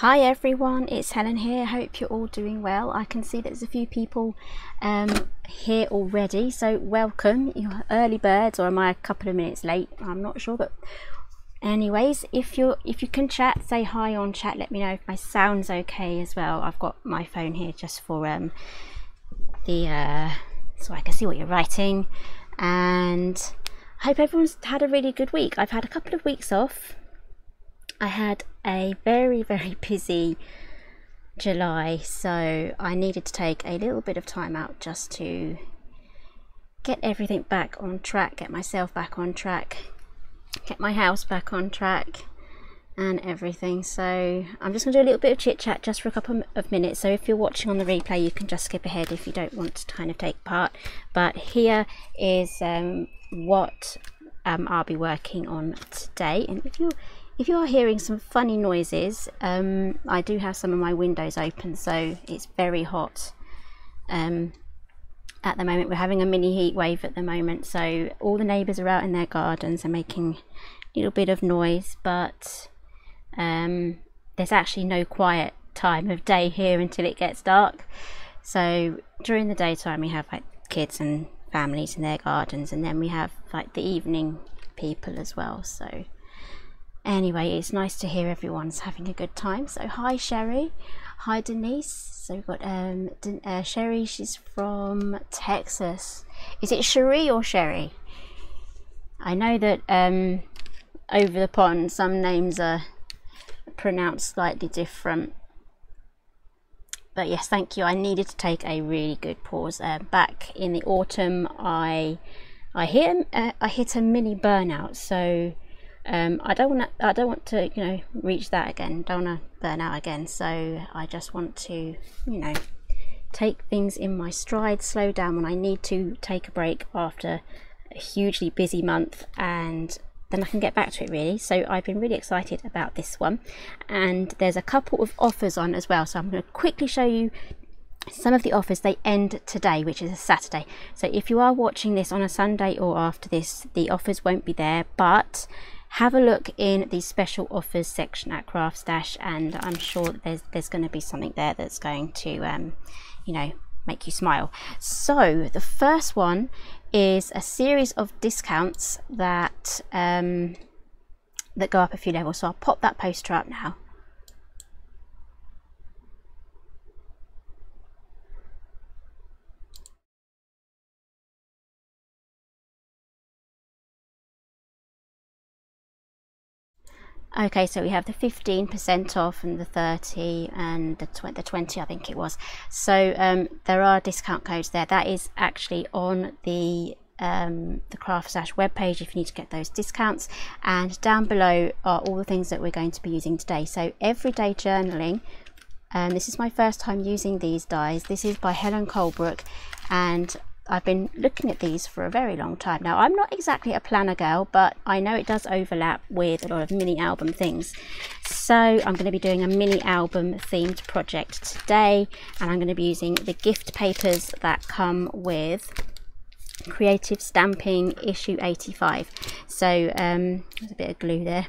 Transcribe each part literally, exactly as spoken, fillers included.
Hi everyone, it's Helen here. I hope you're all doing well. I can see there's a few people um, here already, so welcome. You're early birds, or am I a couple of minutes late? I'm not sure, but anyways, if you're if you can chat, say hi on chat. Let me know if my sound's okay as well. I've got my phone here just for um the uh, so I can see what you're writing. And I hope everyone's had a really good week. I've had a couple of weeks off. I had a very very busy July, so I needed to take a little bit of time out just to get everything back on track, get myself back on track, get my house back on track and everything. So I'm just going to do a little bit of chit chat just for a couple of minutes, so if you're watching on the replay you can just skip ahead if you don't want to kind of take part. But here is um, what um, I'll be working on today. And if you're If you are hearing some funny noises, um, I do have some of my windows open, so it's very hot um, at the moment. We're having a mini heat wave at the moment, so all the neighbours are out in their gardens and making a little bit of noise, but um, there's actually no quiet time of day here until it gets dark. So during the daytime we have like kids and families in their gardens, and then we have like the evening people as well. So anyway, it's nice to hear everyone's having a good time. So hi Sherry, hi Denise. So we've got um, Den uh, Sherry, she's from Texas. Is it Cherie or Sherry? I know that um, over the pond some names are pronounced slightly different. But yes, thank you. I needed to take a really good pause. Uh, back in the autumn I, I, hit, uh, I hit a mini burnout, so Um, I don't want to, I don't want to, you know, reach that again, don't want to burn out again, so I just want to, you know, take things in my stride, slow down when I need to, take a break after a hugely busy month, and then I can get back to it really. So I've been really excited about this one, and there's a couple of offers on as well, so I'm going to quickly show you some of the offers. They end today, which is a Saturday, so if you are watching this on a Sunday or after this, the offers won't be there, but have a look in the special offers section at Craftstash, and I'm sure that there's there's going to be something there that's going to, um, you know, make you smile. So the first one is a series of discounts that um, that go up a few levels. So I'll pop that poster up now. Okay, so we have the fifteen percent off and the thirty and the, tw the twenty, I think it was. So um, there are discount codes there. That is actually on the um, the Craftstash webpage if you need to get those discounts. And down below are all the things that we're going to be using today. So Everyday Journaling. Um, this is my first time using these dies. This is by Helen Colebrook, and I've been looking at these for a very long time now. I'm not exactly a planner girl, but I know it does overlap with a lot of mini album things. So I'm going to be doing a mini album themed project today, and I'm going to be using the gift papers that come with Creative Stamping issue eighty-five. So um, there's a bit of glue there.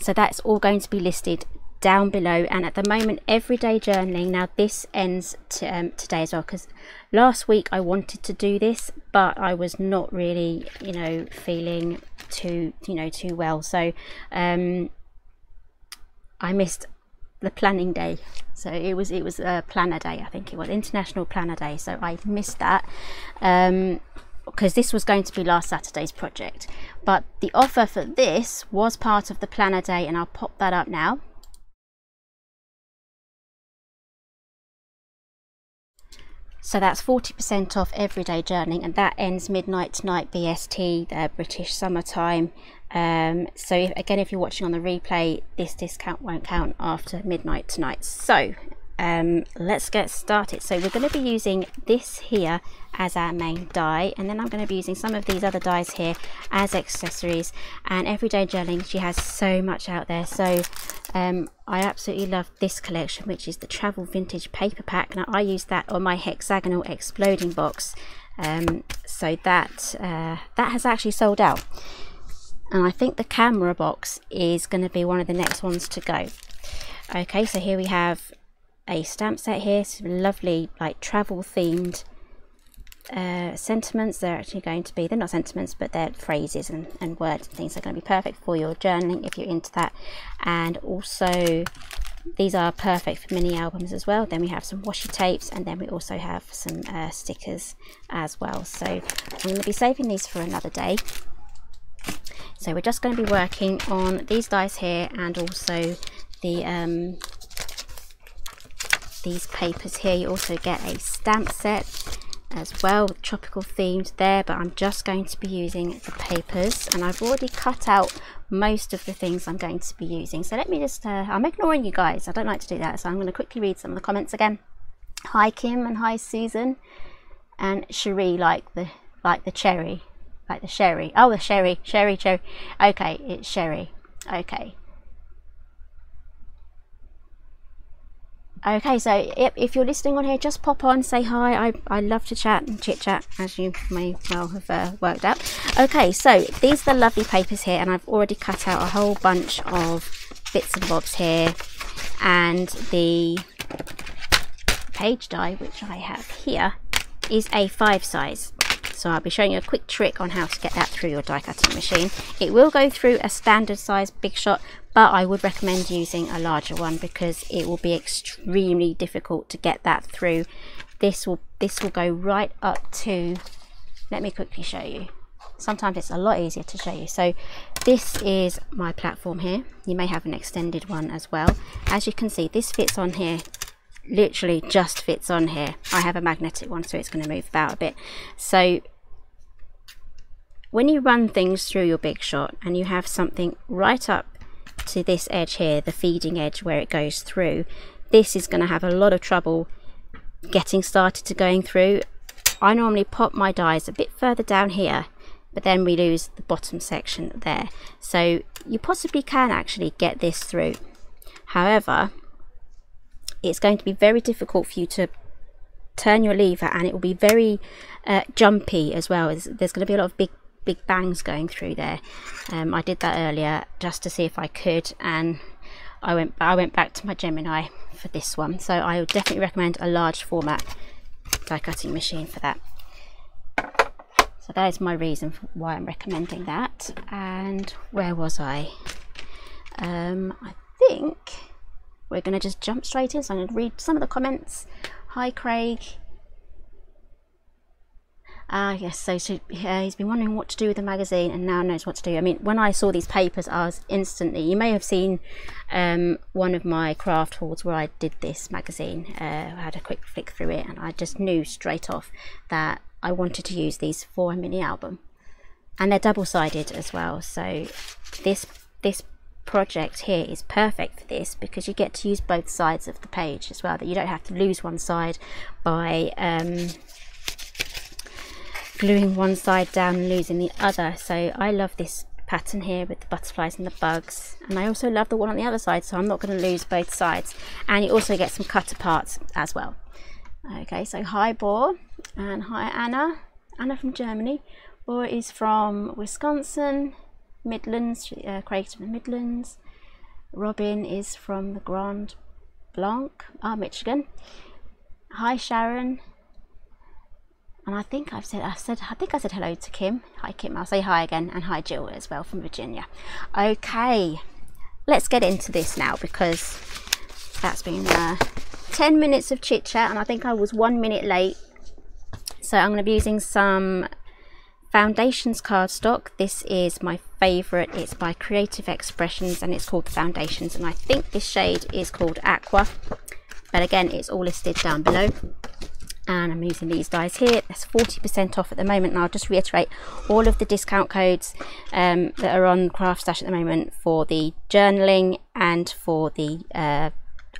So that's all going to be listed down below, and at the moment Everyday Journaling, now this ends to, um, today as well, because last week I wanted to do this but I was not really, you know, feeling too, you know, too well, so um, I missed the planning day. So it was it was a planner day, I think it was International Planner Day, so I missed that um, because this was going to be last Saturday's project. But the offer for this was part of the planner day, and I'll pop that up now. So that's forty percent off Everyday Journaling, and that ends midnight tonight B S T, the British summertime. Um, so if, again, if you're watching on the replay, this discount won't count after midnight tonight. So um, let's get started. So we're going to be using this here as our main die, and then I'm going to be using some of these other dies here as accessories. And Everyday Journaling, she has so much out there. So um, I absolutely love this collection, which is the Travel Vintage Paper Pack. Now I use that on my hexagonal exploding box, um, so that uh, that has actually sold out, and I think the camera box is going to be one of the next ones to go. Okay, so here we have a stamp set here, some lovely like travel themed uh, sentiments. They're actually going to be, they're not sentiments, but they're phrases and, and words and things that are going to be perfect for your journaling if you're into that. And also these are perfect for mini albums as well. Then we have some washi tapes, and then we also have some uh, stickers as well. So I'm going to be saving these for another day. So we're just going to be working on these dies here, and also the um, these papers here. You also get a stamp set as well, with tropical themes there, but I'm just going to be using the papers, and I've already cut out most of the things I'm going to be using. So let me just uh, I'm ignoring you guys, I don't like to do that, so I'm going to quickly read some of the comments again. Hi Kim, and hi Susan, and Cherie, like the like the cherry like the sherry oh the sherry sherry cherry okay it's sherry okay Okay, so if you're listening on here, just pop on, say hi. I, I love to chat and chit chat, as you may well have uh, worked out. Okay, so these are the lovely papers here, and I've already cut out a whole bunch of bits and bobs here, and the page die, which I have here, is A five size. So I'll be showing you a quick trick on how to get that through your die cutting machine. It will go through a standard size Big Shot, but I would recommend using a larger one, because it will be extremely difficult to get that through. This will this will go right up to, let me quickly show you. Sometimes it's a lot easier to show you. So this is my platform here. You may have an extended one as well. As you can see, this fits on here. Literally just fits on here. I have a magnetic one, so it's going to move about a bit. So when you run things through your Big Shot and you have something right up to this edge here, the feeding edge where it goes through, this is going to have a lot of trouble getting started to going through. I normally pop my dies a bit further down here, but then we lose the bottom section there. So you possibly can actually get this through. However, it's going to be very difficult for you to turn your lever, and it will be very uh, jumpy as well. There's going to be a lot of big big bangs going through there. um, I did that earlier just to see if I could, and I went I went back to my Gemini for this one. So I would definitely recommend a large format die cutting machine for that. So that is my reason for why I'm recommending that. And where was I? um, I think we're going to just jump straight in, so I'm going to read some of the comments. Hi Craig. Ah, uh, yes, so, so uh, he's been wondering what to do with the magazine, and now knows what to do. I mean, when I saw these papers, I was instantly, you may have seen um, one of my craft hauls where I did this magazine. Uh, I had a quick flick through it, and I just knew straight off that I wanted to use these for a mini album. And they're double-sided as well, so this this project here is perfect for this, because you get to use both sides of the page as well, that you don't have to lose one side by um, gluing one side down and losing the other. So I love this pattern here with the butterflies and the bugs, and I also love the one on the other side, so I'm not going to lose both sides. And you also get some cut aparts as well. Okay, so hi Boar, and hi Anna. Anna from Germany, Boar is from Wisconsin, Midlands, uh, Craig's from the Midlands, Robin is from the Grand Blanc, ah, uh, Michigan. Hi Sharon, and I think I've said, I said, I think I said hello to Kim. Hi Kim, I'll say hi again, and hi Jill as well from Virginia. Okay, let's get into this now, because that's been uh, ten minutes of chit chat, and I think I was one minute late. So I'm going to be using some Foundations cardstock. This is my favourite. It's by Creative Expressions, and it's called Foundations, and I think this shade is called Aqua, but again it's all listed down below. And I'm using these dies here. That's forty percent off at the moment, and I'll just reiterate all of the discount codes um, that are on Craftstash at the moment for the journaling and for the uh,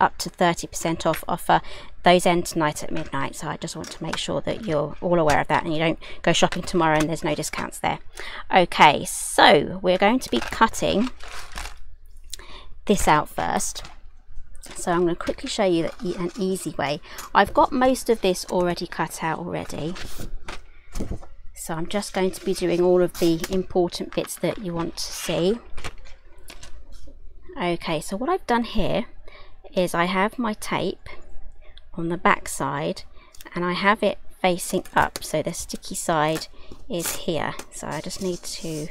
up to thirty percent off offer. Those end tonight at midnight, so I just want to make sure that you're all aware of that, and you don't go shopping tomorrow and there's no discounts there. Okay, so we're going to be cutting this out first. So I'm going to quickly show you an easy way. I've got most of this already cut out already, so I'm just going to be doing all of the important bits that you want to see. Okay, so what I've done here is I have my tape on the back side and I have it facing up, so the sticky side is here. So I just need to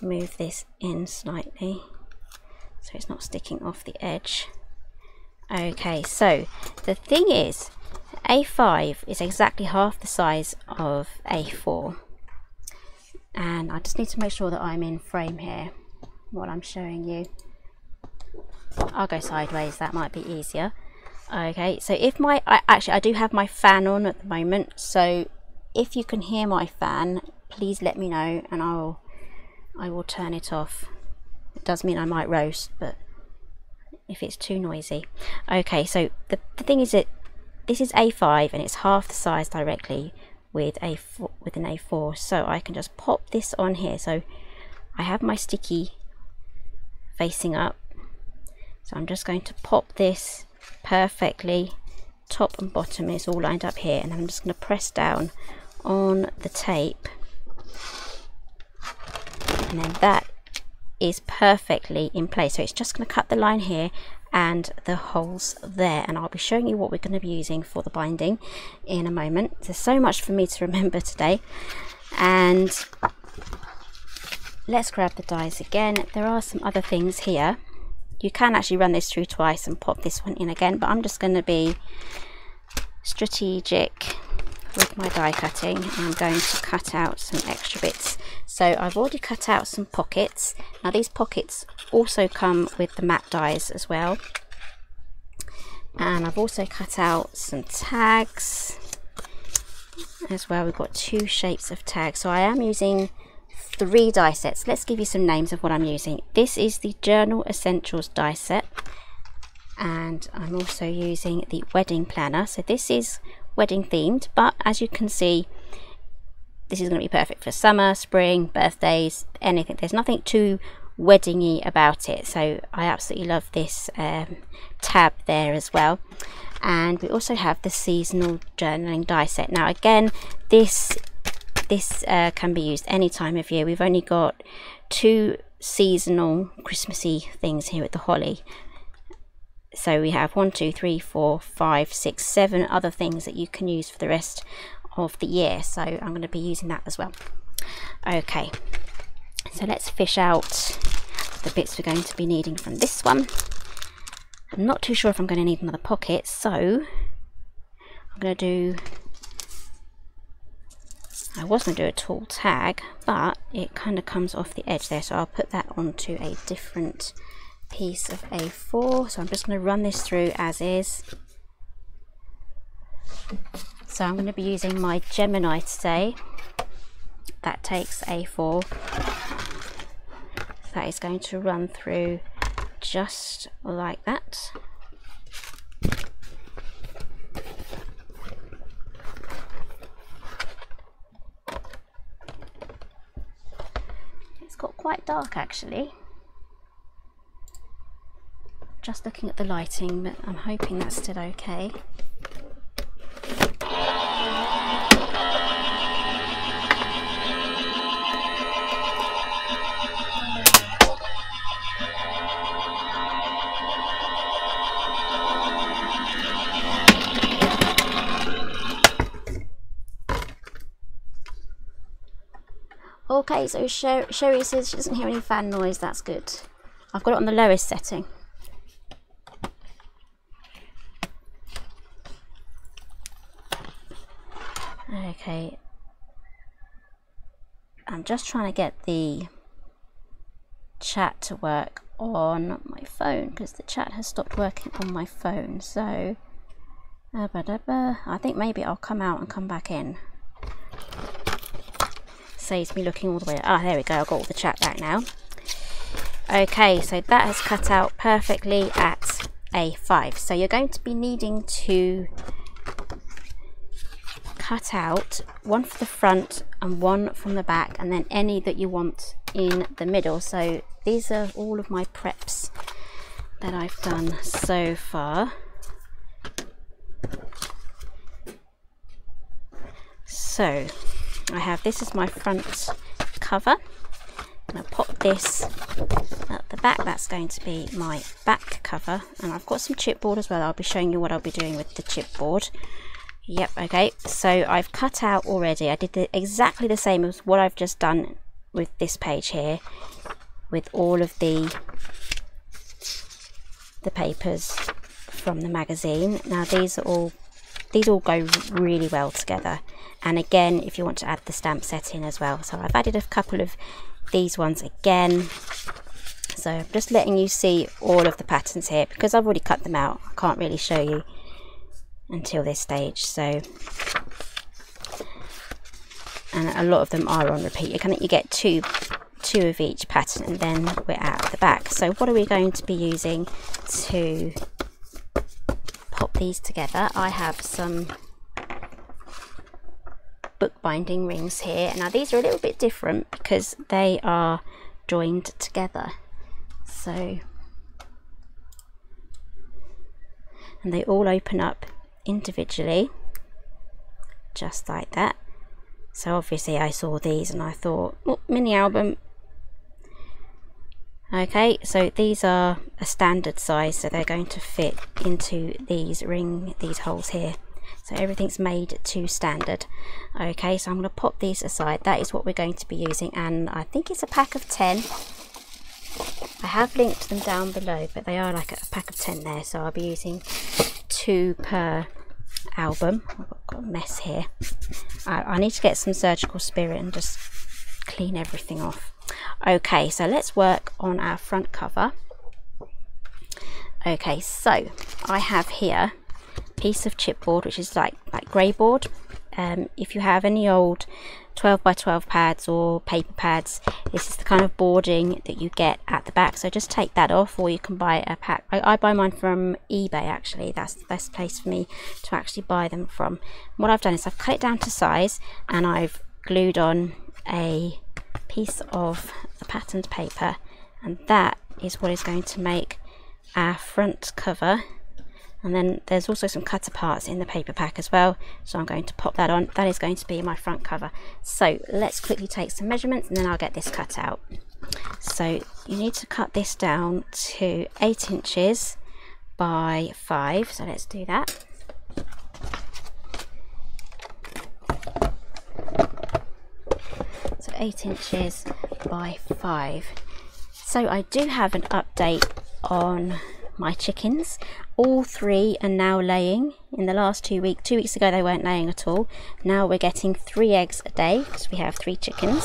move this in slightly so it's not sticking off the edge. Okay, so the thing is, A five is exactly half the size of A four, and I just need to make sure that I'm in frame here what I'm showing you. I'll go sideways, that might be easier. Okay, so if my I, actually I do have my fan on at the moment, so if you can hear my fan, please let me know and I'll I will turn it off. It does mean I might roast, but if it's too noisy. Okay, so the, the thing is that this is A five and it's half the size directly with A four, with an A four, so I can just pop this on here. So I have my sticky facing up, so I'm just going to pop this perfectly. Top and bottom is all lined up here, and I'm just going to press down on the tape, and then that is perfectly in place. So it's just going to cut the line here and the holes there, and I'll be showing you what we're going to be using for the binding in a moment. There's so much for me to remember today. And let's grab the dies again. There are some other things here. You can actually run this through twice and pop this one in again, but I'm just going to be strategic with my die cutting, and I'm going to cut out some extra bits. So I've already cut out some pockets. Now these pockets also come with the map dies as well, and I've also cut out some tags as well. We've got two shapes of tags, so I am using three die sets. Let's give you some names of what I'm using. This is the Journal Essentials die set, and I'm also using the Wedding Planner. So this is wedding themed, but as you can see, this is going to be perfect for summer, spring, birthdays, anything. There's nothing too weddingy about it, so I absolutely love this um, tab there as well. And we also have the Seasonal Journaling die set. Now again, this this uh, can be used any time of year. We've only got two seasonal Christmassy things here at the Holly. So we have one, two, three, four, five, six, seven other things that you can use for the rest of the year. So I'm going to be using that as well. Okay, so let's fish out the bits we're going to be needing from this one. I'm not too sure if I'm going to need another pocket, so I'm going to do... I was going to do a tall tag, but it kind of comes off the edge there, so I'll put that onto a different piece of A four. So I'm just going to run this through as is. So I'm going to be using my Gemini today. That takes A four. That is going to run through just like that. It's got quite dark actually, just looking at the lighting, but I'm hoping that's still okay. Okay, so Sher Sherry says she doesn't hear any fan noise. That's good. I've got it on the lowest setting. Okay, I'm just trying to get the chat to work on my phone, because the chat has stopped working on my phone. So I think maybe I'll come out and come back in. Saves me looking all the way up. Ah, there we go, I've got all the chat back now. Okay, so that has cut out perfectly at A five. So you're going to be needing to cut out one for the front and one from the back, and then any that you want in the middle. So these are all of my preps that I've done so far. So I have, this is my front cover. I'm going to pop this at the the back, that's going to be my back cover. And I've got some chipboard as well. I'll be showing you what I'll be doing with the chipboard. Yep, okay, so I've cut out already. I did the, exactly the same as what I've just done with this page here, with all of the the papers from the magazine. Now these are all these all go really well together. And again, if you want to add the stamp set in as well, so I've added a couple of these ones again. So I'm just letting you see all of the patterns here because I've already cut them out. I can't really show you until this stage. So, and a lot of them are on repeat. You can you get two two of each pattern, and then we're out at the back. So what are we going to be using to pop these together? I have some bookbinding rings here. Now these are a little bit different because they are joined together. So, and they all open up individually, just like that. So obviously I saw these and I thought, oh, mini album. Okay, so these are a standard size, so they're going to fit into these ring, these holes here. So everything's made to standard. Okay, so I'm going to pop these aside. That is what we're going to be using, and I think it's a pack of ten. I have linked them down below, but they are like a pack of ten there, so I'll be using two per album. I've got a mess here. I, I need to get some surgical spirit and just clean everything off. Okay, so let's work on our front cover. Okay, so I have here a piece of chipboard, which is like like grey board. Um, if you have any old twelve by twelve pads or paper pads, this is the kind of boarding that you get at the back. So just take that off, or you can buy a pack. I, I buy mine from eBay actually. That's the best place for me to actually buy them from. What I've done is I've cut it down to size, and I've glued on a piece of the patterned paper, and that is what is going to make our front cover. And then there's also some cutter parts in the paper pack as well, so I'm going to pop that on. That is going to be my front cover. So let's quickly take some measurements and then I'll get this cut out. So you need to cut this down to eight inches by five, so let's do that. So eight inches by five. So I do have an update on my chickens. All three are now laying. In the last two weeks, two weeks ago they weren't laying at all. Now we're getting three eggs a day because we have three chickens.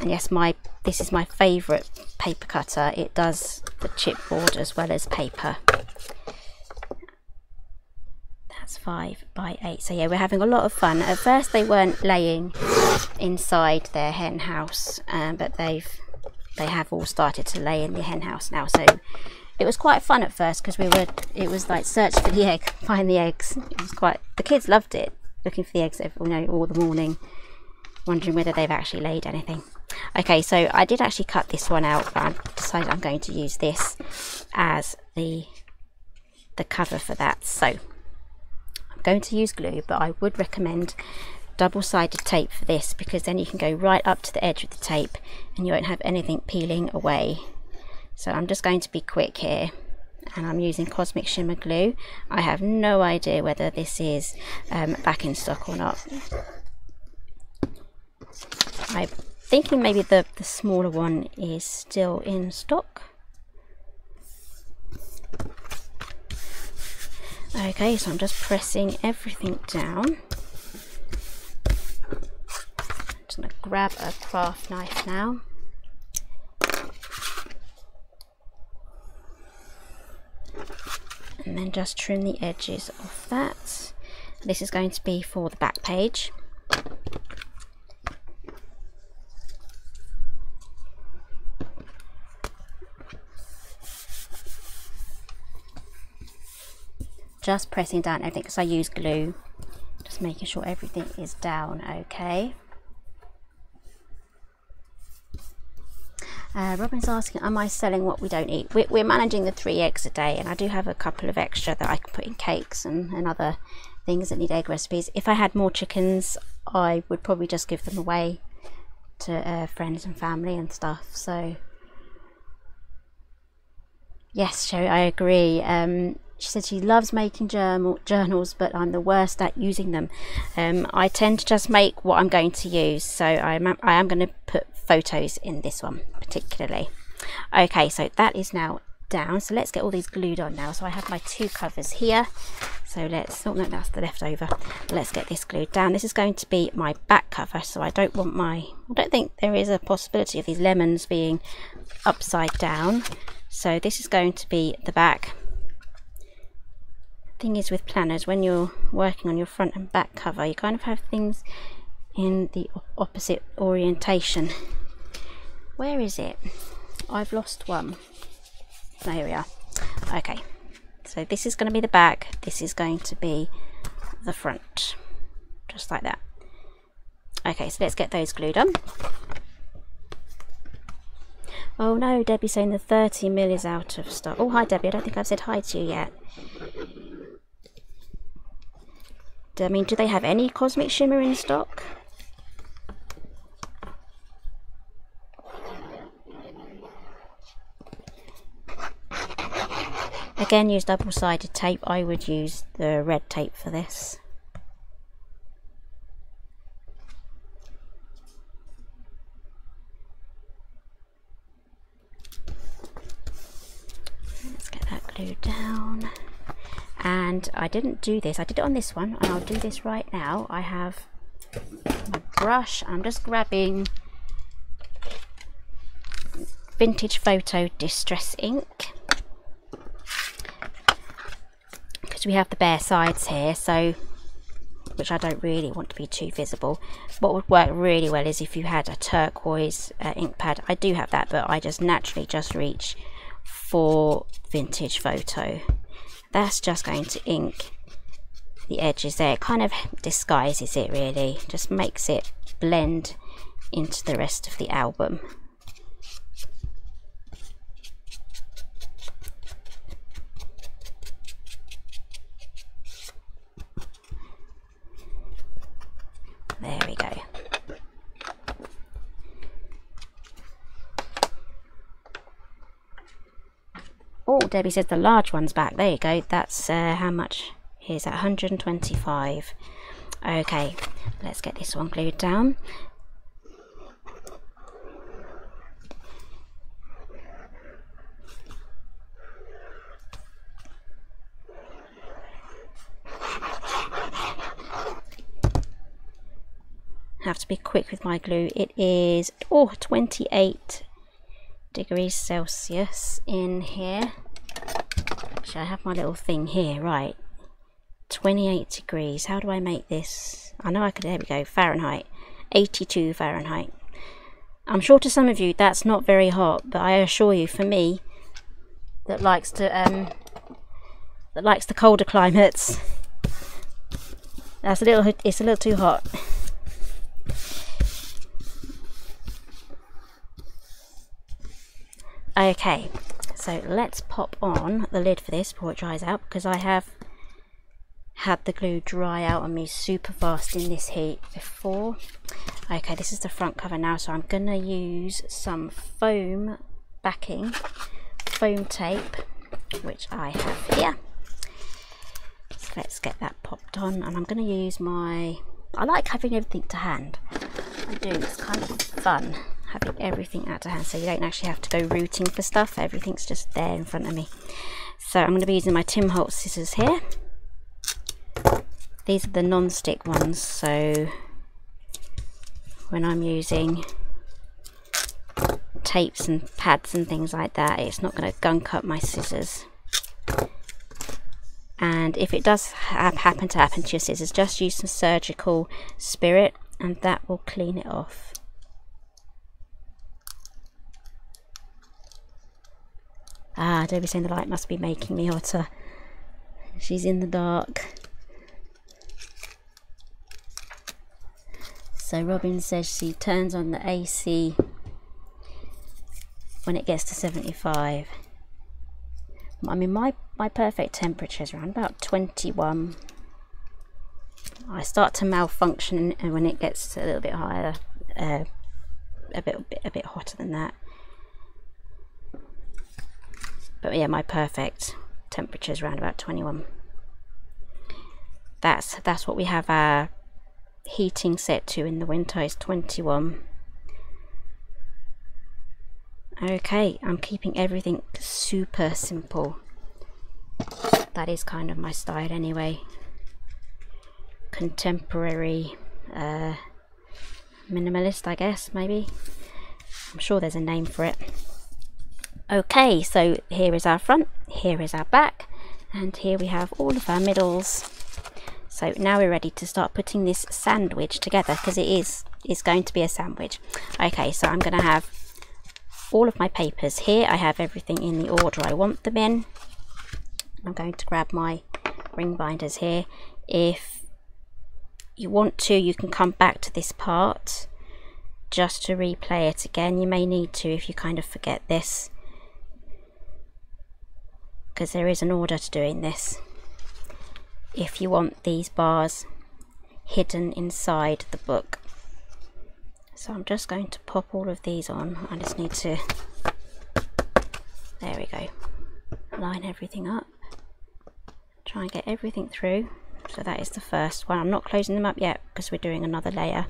And yes, my this is my favorite paper cutter. It does the chipboard as well as paper. That's five by eight. So yeah, we're having a lot of fun. At first they weren't laying inside their hen house, um, but they've they have all started to lay in the hen house now. So it was quite fun at first because we were, it was like search for the egg, find the eggs. It was quite, the kids loved it, looking for the eggs every, you know, all the morning, wondering whether they've actually laid anything. Okay, so I did actually cut this one out, but I decided I'm going to use this as the, the cover for that. So I'm going to use glue, but I would recommend double-sided tape for this because then you can go right up to the edge of the tape and you won't have anything peeling away. So I'm just going to be quick here, and I'm using Cosmic Shimmer glue. I have no idea whether this is um, back in stock or not. I'm thinking maybe the, the smaller one is still in stock. Okay, so I'm just pressing everything down. I'm just going to grab a craft knife now. And then just trim the edges off that. This is going to be for the back page. Just pressing down everything because I use glue. Just making sure everything is down okay. Uh, Robin's asking, am I selling what we don't eat? We're, we're managing the three eggs a day, and I do have a couple of extra that I can put in cakes and, and other things that need egg recipes. If I had more chickens, I would probably just give them away to uh, friends and family and stuff. So Yes, Sherry, I agree. Um, she said she loves making journal journals, but I'm the worst at using them. Um, I tend to just make what I'm going to use, so I'm, I am going to put photos in this one particularly. Okay, so that is now down, so let's get all these glued on now. So I have my two covers here, so let's, oh no, that's the leftover. Let's get this glued down. This is going to be my back cover, so I don't want my, I don't think there is a possibility of these lemons being upside down. So this is going to be the back. Thing is with planners, when you're working on your front and back cover, you kind of have things in the opposite orientation. Where is it? I've lost one. There we are. Okay, so this is going to be the back, this is going to be the front, just like that. Okay, so let's get those glued on. Oh no, Debbie's saying the thirty mil is out of stock. Oh, hi Debbie, I don't think I've said hi to you yet. I mean, do they have any Cosmic Shimmer in stock? Again, use double-sided tape. I would use the red tape for this. Let's get that glued down. And I didn't do this, I did it on this one, and I'll do this right now. I have my brush, I'm just grabbing Vintage Photo Distress Ink, because we have the bare sides here, so, which I don't really want to be too visible. What would work really well is if you had a turquoise uh, ink pad. I do have that, but I just naturally just reach for Vintage Photo. That's just going to ink the edges there. It kind of disguises it really, just makes it blend into the rest of the album. There we go. Oh, Debbie says the large one's back. There you go. That's uh, how much? Here's at one hundred and twenty-five. Okay, let's get this one glued down. Have to be quick with my glue. It is oh twenty-eight. Degrees Celsius in here. Actually, I have my little thing here, right? twenty-eight degrees. How do I make this? I know I could. There we go. Fahrenheit, eighty-two Fahrenheit. I'm sure to some of you that's not very hot, but I assure you, for me, that likes to um, that likes the colder climates, that's a little. It's a little too hot. Okay, so let's pop on the lid for this before it dries out, because I have had the glue dry out on me super fast in this heat before. Okay, this is the front cover now, so I'm gonna use some foam backing, foam tape, which I have here. So let's get that popped on, and I'm gonna use my, I like having everything to hand. I do, it's kind of fun. Having everything out to hand, so you don't actually have to go rooting for stuff, everything's just there in front of me. So I'm going to be using my Tim Holtz scissors here. These are the non-stick ones, so when I'm using tapes and pads and things like that, it's not going to gunk up my scissors. And if it does ha- happen to happen to your scissors, just use some surgical spirit and that will clean it off. Ah, Debbie's saying the light must be making me hotter. She's in the dark. So Robin says she turns on the A C when it gets to seventy-five. I mean, my, my perfect temperature is around about twenty-one. I start to malfunction and when it gets a little bit higher, uh, a, bit, a bit a bit hotter than that. But yeah, my perfect temperature is around about twenty-one. That's that's what we have our heating set to in the winter, is twenty-one. Okay, I'm keeping everything super simple. That is kind of my style anyway. Contemporary, uh, minimalist, I guess, maybe. I'm sure there's a name for it. Okay, so here is our front, here is our back, and here we have all of our middles. So now we're ready to start putting this sandwich together, because it is is going to be a sandwich. Okay, so I'm going to have all of my papers here. I have everything in the order I want them in. I'm going to grab my ring binders here. If you want to, you can come back to this part just to replay it again. You may need to if you kind of forget this, because there is an order to doing this if you want these bars hidden inside the book. So I'm just going to pop all of these on. I just need to, there we go, line everything up, try and get everything through. So that is the first one. I'm not closing them up yet because we're doing another layer.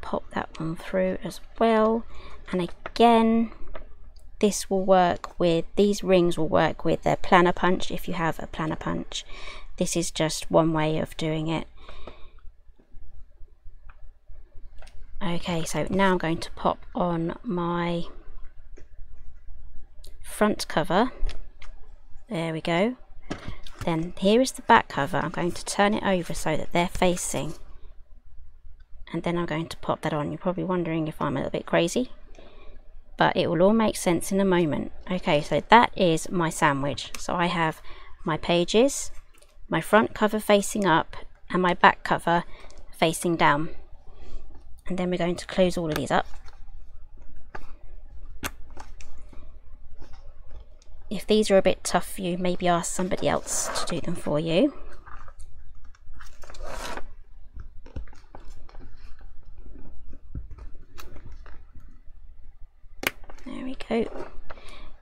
Pop that one through as well, and again, this will work with, these rings will work with their planner punch if you have a planner punch. This is just one way of doing it. Okay, so now I'm going to pop on my front cover. There we go. Then here is the back cover. I'm going to turn it over so that they're facing, and then I'm going to pop that on. You're probably wondering if I'm a little bit crazy, but it will all make sense in a moment. Okay, so that is my sandwich. So I have my pages, my front cover facing up, and my back cover facing down. And then we're going to close all of these up. If these are a bit tough for you, maybe ask somebody else to do them for you. There we go. You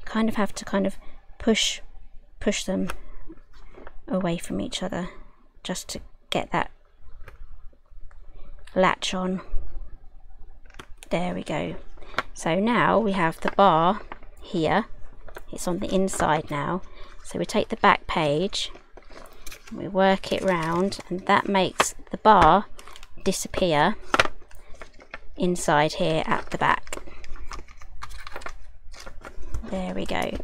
kind of have to kind of push push them away from each other just to get that latch on. There we go. So now we have the bar here. It's on the inside now. So we take the back page, we work it round, and that makes the bar disappear inside here at the back. There we go.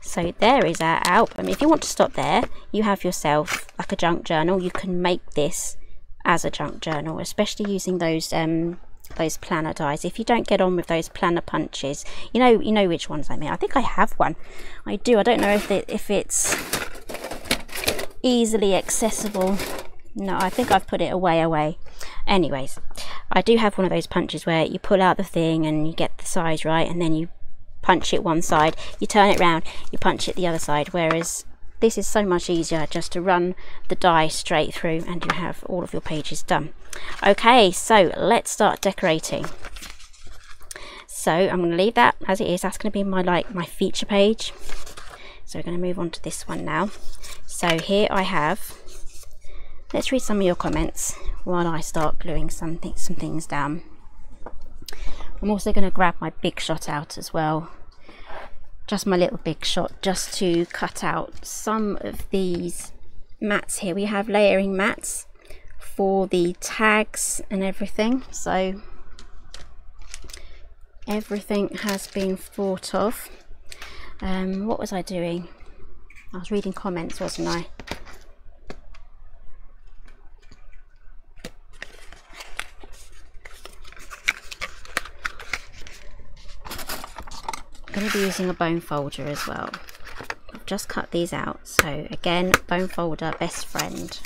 So there is our album. If you want to stop there, you have yourself like a junk journal. You can make this as a junk journal, especially using those um those planner dies. If you don't get on with those planner punches, you know you know which ones I mean. I think I have one. I do. I don't know if it, if it's easily accessible. No, I think I've put it away away. Anyways, I do have one of those punches where you pull out the thing and you get the size right, and then you punch it one side, you turn it round, you punch it the other side, whereas this is so much easier just to run the die straight through and you have all of your pages done. Okay, so let's start decorating. So I'm going to leave that as it is. That's going to be my like my feature page. So we're going to move on to this one now. So here I have, let's read some of your comments while I start gluing some, th some things down. I'm also going to grab my big shot out as well, just my little big shot, just to cut out some of these mats here. We have layering mats for the tags and everything, so everything has been thought of. Um, what was I doing? I was reading comments, wasn't I? Going to be using a bone folder as well. I've just cut these out, so again, bone folder, best friend.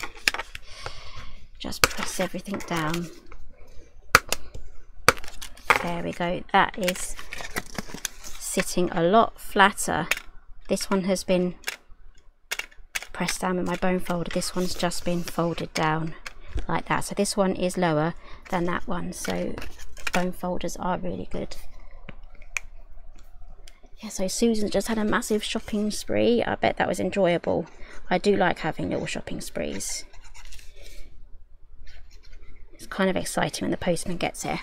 Just press everything down. There we go. That is sitting a lot flatter. This one has been pressed down with my bone folder. This one's just been folded down like that. So this one is lower than that one, so bone folders are really good. Yeah, so Susan just had a massive shopping spree. I bet that was enjoyable. I do like having little shopping sprees. It's kind of exciting when the postman gets here.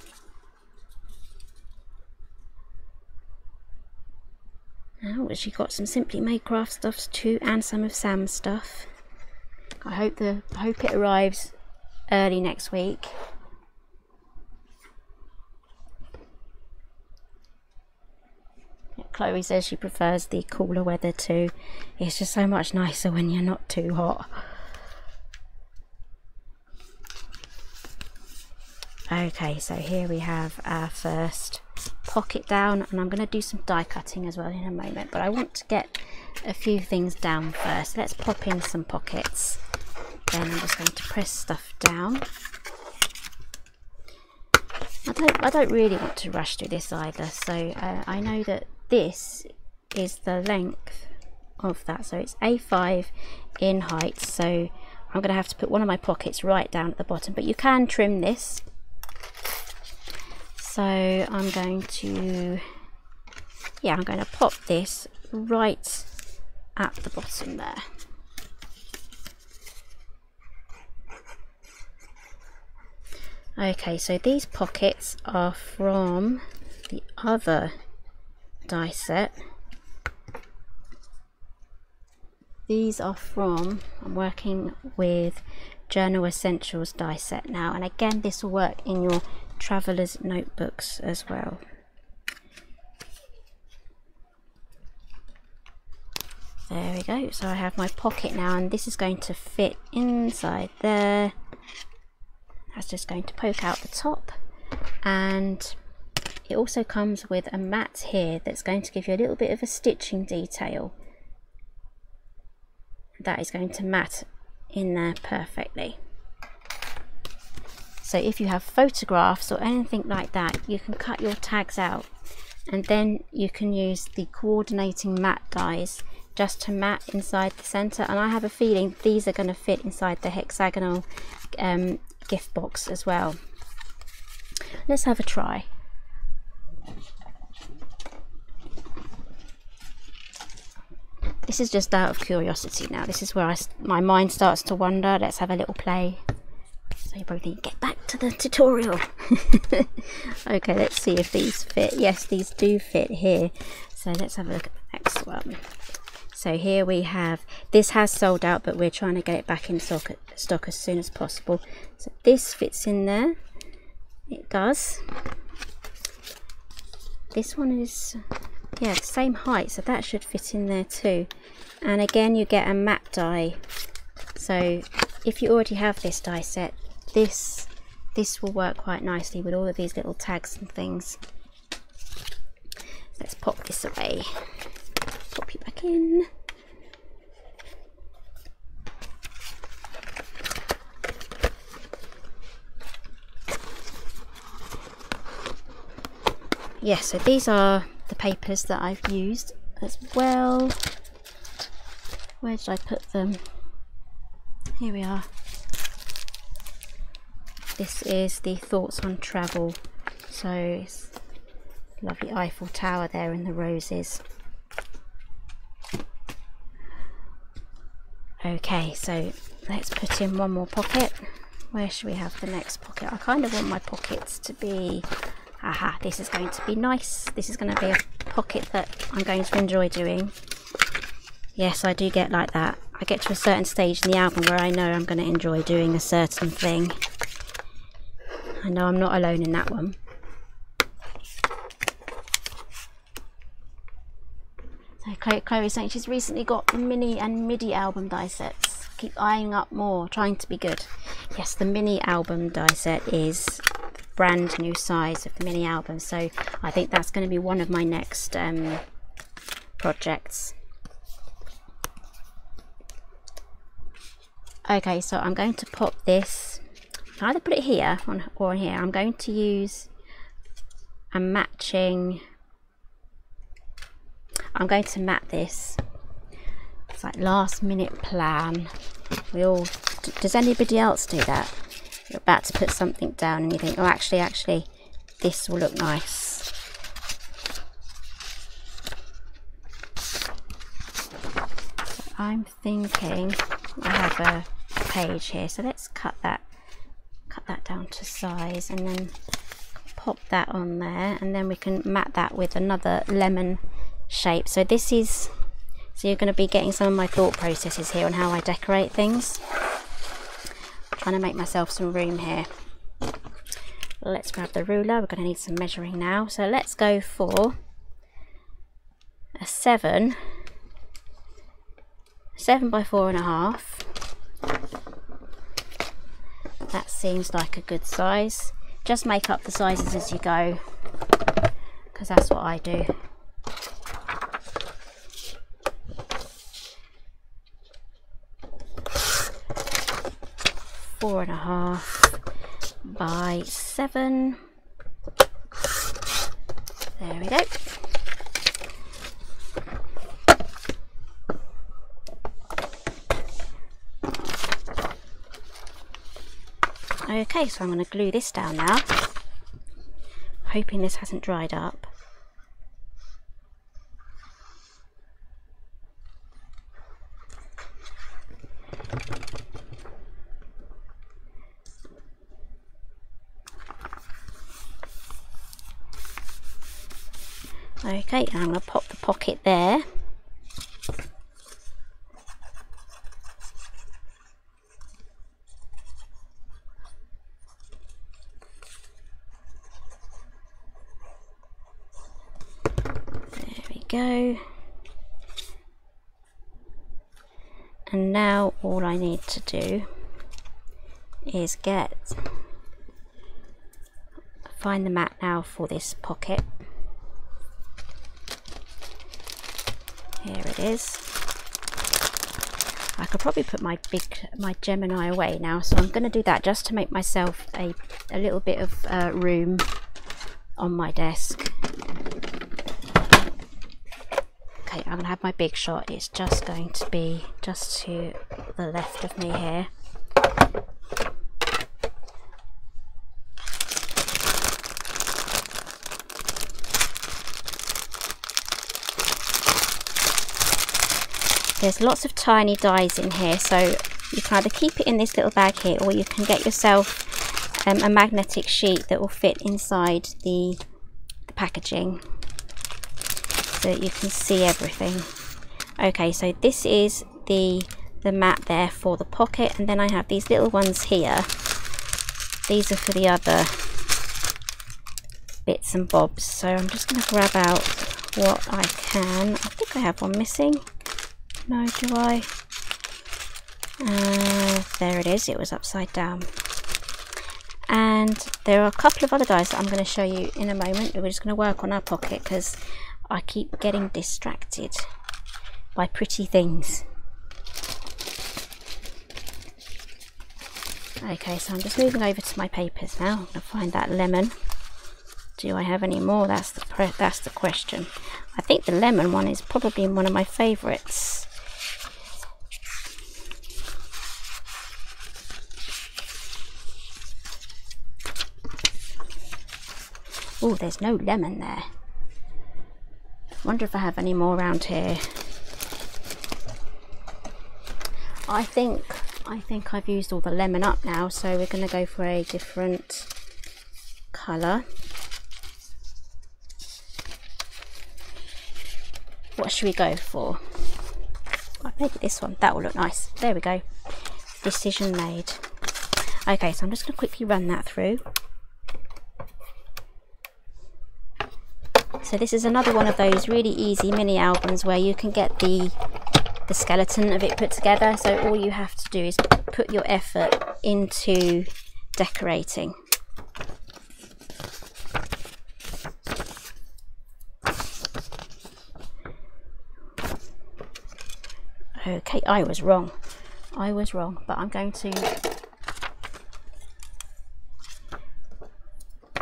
Oh, she got some Simply Made Craft stuffs too, and some of Sam's stuff. I hope the I hope it arrives early next week. Chloe says she prefers the cooler weather too. It's just so much nicer when you're not too hot. Okay, so here we have our first pocket down, and I'm going to do some die cutting as well in a moment, but I want to get a few things down first. Let's pop in some pockets, then I'm just going to press stuff down. I don't, I don't really want to rush through this either, so uh, I know that this is the length of that, so it's A five in height, so I'm going to have to put one of my pockets right down at the bottom, but you can trim this. So I'm going to, yeah, I'm going to pop this right at the bottom there. Okay, so these pockets are from the other die set. These are from, I'm working with Journal Essentials die set now, and again this will work in your traveller's notebooks as well. There we go, so I have my pocket now, and this is going to fit inside there. That's just going to poke out the top, and it also comes with a mat here that's going to give you a little bit of a stitching detail. That is going to mat in there perfectly. So if you have photographs or anything like that, you can cut your tags out, and then you can use the coordinating mat dies just to mat inside the center. And I have a feeling these are going to fit inside the hexagonal um, gift box as well. Let's have a try. This is just out of curiosity now. This is where I, my mind starts to wander. Let's have a little play. So you probably need to get back to the tutorial. Okay, let's see if these fit. Yes, these do fit here. So let's have a look at the next one. So here we have, this has sold out, but we're trying to get it back in stock, stock as soon as possible. So this fits in there. It does. This one is... yeah, the same height, so that should fit in there too. And again, you get a mat die. So if you already have this die set, this this will work quite nicely with all of these little tags and things. Let's pop this away. Pop you back in. Yeah, so these are the papers that I've used as well. Where did I put them? Here we are. This is the Thoughts on Travel. So it's lovely Eiffel Tower there in the roses. Okay, so let's put in one more pocket. Where should we have the next pocket? I kind of want my pockets to be... aha, this is going to be nice. This is going to be a pocket that I'm going to enjoy doing. Yes, I do get like that. I get to a certain stage in the album where I know I'm going to enjoy doing a certain thing. I know I'm not alone in that one. So Chloe's saying she's recently got the mini and midi album die sets. Keep eyeing up more, trying to be good. Yes, the mini album die set is... brand new size of the mini album, so I think that's going to be one of my next um, projects. Okay, so I'm going to pop this, either put it here on, or on here. I'm going to use a matching, I'm going to mat this. It's like last minute plan. We all, does anybody else do that? you're about to put something down and you think, oh, actually, actually, this will look nice. So I'm thinking I have a page here, so let's cut that, cut that down to size and then pop that on there, and then we can map that with another lemon shape. So this is, so you're going to be getting some of my thought processes here on how I decorate things. I'm trying to make myself some room here. Let's grab the ruler, we're going to need some measuring now. So let's go for a seven, seven by four and a half. That seems like a good size. Just make up the sizes as you go, because that's what I do. Four and a half by seven. There we go. Okay, so I'm going to glue this down now, hoping this hasn't dried up. Okay, and I'm going to pop the pocket there. Go, and now all I need to do is get find the mat now for this pocket. Here it is. I could probably put my big my Gemini away now, so I'm going to do that just to make myself a a little bit of uh, room on my desk. I'm going to have my big shot, it's just going to be just to the left of me here. There's lots of tiny dies in here, so you can either keep it in this little bag here, or you can get yourself um, a magnetic sheet that will fit inside the, the packaging, so that you can see everything. Okay, so this is the the mat there for the pocket, and then I have these little ones here. These are for the other bits and bobs. So I'm just going to grab out what I can. I think I have one missing. No, do I? Uh, there it is. It was upside down. And there are a couple of other dies that I'm going to show you in a moment. We're just going to work on our pocket because I keep getting distracted by pretty things. Okay, so I'm just moving over to my papers now. I'm going to find that lemon. Do I have any more? That's the pre that's the question. I think the lemon one is probably one of my favourites. Oh, there's no lemon there. Wonder if I have any more around here. I think I think I've used all the lemon up now, so we're going to go for a different colour. What should we go for? I think this one, that will look nice. There we go. Decision made. Okay, so I'm just going to quickly run that through. So this is another one of those really easy mini albums where you can get the, the skeleton of it put together. So all you have to do is put your effort into decorating. Okay, I was wrong. I was wrong, but I'm going to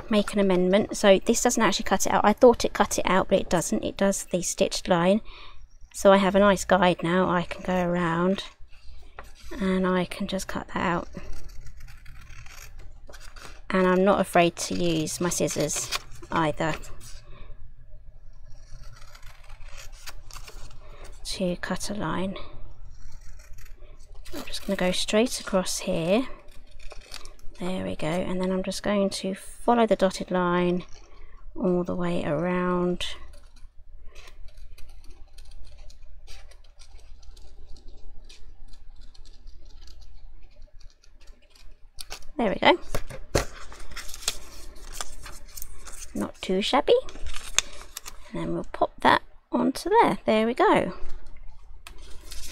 make an amendment. So this doesn't actually cut it out. I thought it cut it out, but it doesn't. It does the stitched line. So I have a nice guide now. I can go around and I can just cut that out. and I'm not afraid to use my scissors either to cut a line. I'm just going to go straight across here, there we go, and then I'm just going to follow the dotted line all the way around. There we go. Not too shabby. And then we'll pop that onto there. There we go.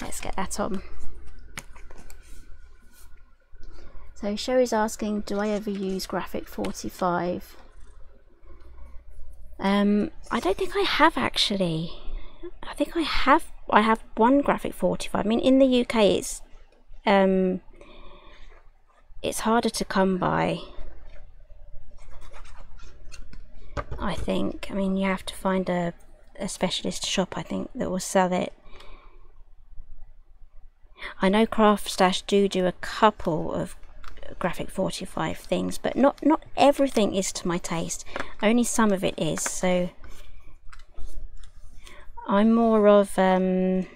Let's get that on. So Sherry's asking, do I ever use Graphic forty-five? Um, I don't think I have actually. I think I have. I have one Graphic forty-five. I mean, in the U K, it's um. It's harder to come by, I think. I mean, you have to find a, a specialist shop, I think, that will sell it. I know Craftstash do do a couple of Graphic forty-five things, but not, not everything is to my taste. Only some of it is, so I'm more of um,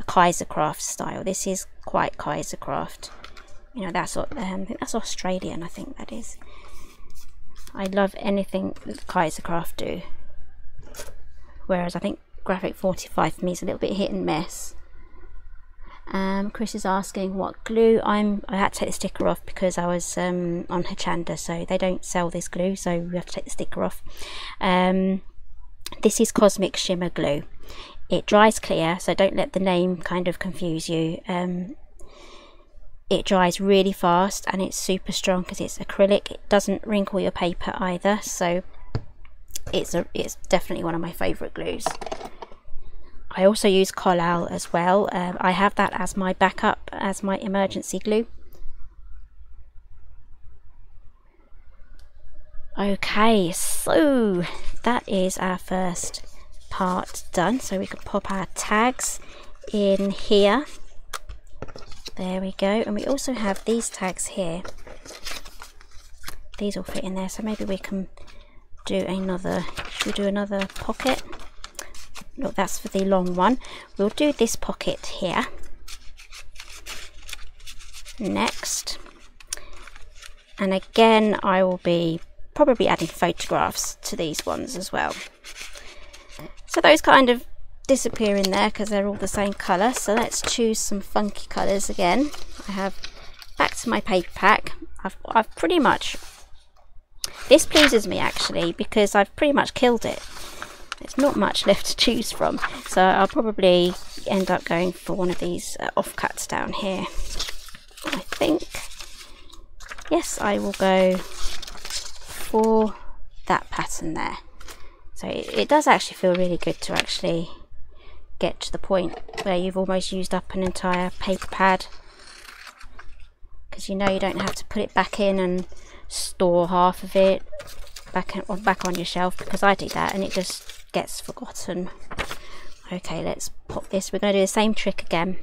a Kaisercraft style. This is quite Kaisercraft. You know, that's what um, I think that's Australian. I think that is. I love anything that Kaisercraft do, whereas I think Graphic forty-five for me is a little bit hit and miss. Um, Chris is asking what glue. I'm. I had to take the sticker off because I was um, on Hochanda, so they don't sell this glue, so we have to take the sticker off. Um, this is Cosmic Shimmer glue. It dries clear, so don't let the name kind of confuse you. Um, It dries really fast and it's super strong because it's acrylic. It doesn't wrinkle your paper either, so it's a, it's definitely one of my favourite glues. I also use Colal as well. Um, I have that as my backup, as my emergency glue. Okay, so that is our first part done. So we can pop our tags in here. There we go, and we also have these tags here. These all fit in there, so maybe we can do another, should we do another pocket? Look, that's for the long one. We'll do this pocket here next. And again, I will be probably adding photographs to these ones as well. So those kind of disappear in there because they're all the same colour, so let's choose some funky colours again. I have back to my paper pack. I've, I've pretty much, this pleases me actually because I've pretty much killed it. There's not much left to choose from, so I'll probably end up going for one of these uh, offcuts down here, I think. Yes, I will go for that pattern there. So it, it does actually feel really good to actually get to the point where you've almost used up an entire paper pad, because you know you don't have to put it back in and store half of it back in, or back on your shelf, because I do that and it just gets forgotten. Okay, let's pop this. We're going to do the same trick again.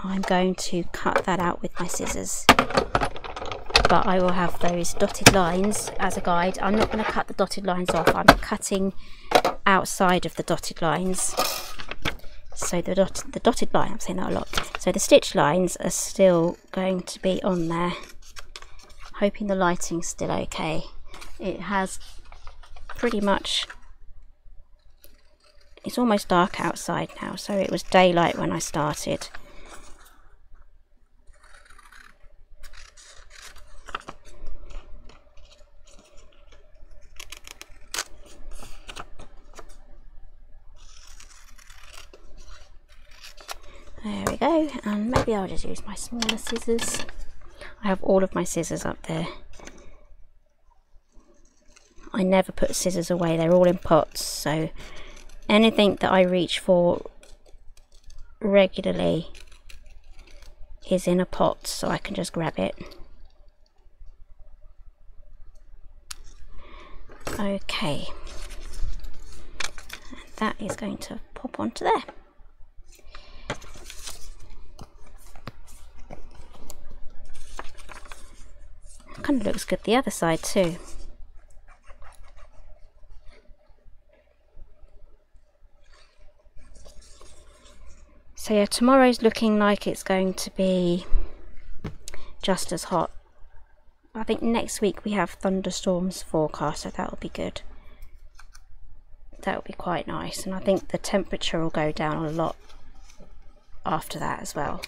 I'm going to cut that out with my scissors, but I will have those dotted lines as a guide. I'm not going to cut the dotted lines off, I'm cutting outside of the dotted lines. So the, dot, the dotted line, I'm saying that a lot. So the stitch lines are still going to be on there. Hoping the lighting's still okay. It has pretty much, it's almost dark outside now, so it was daylight when I started. There we go, and maybe I'll just use my smaller scissors. I have all of my scissors up there. I never put scissors away, they're all in pots, so anything that I reach for regularly is in a pot, so I can just grab it. Okay, and that is going to pop onto there. Kind of looks good the other side too. So yeah, tomorrow's looking like it's going to be just as hot. I think next week we have thunderstorms forecast, so that will be good. That will be quite nice, and I think the temperature will go down a lot after that as well.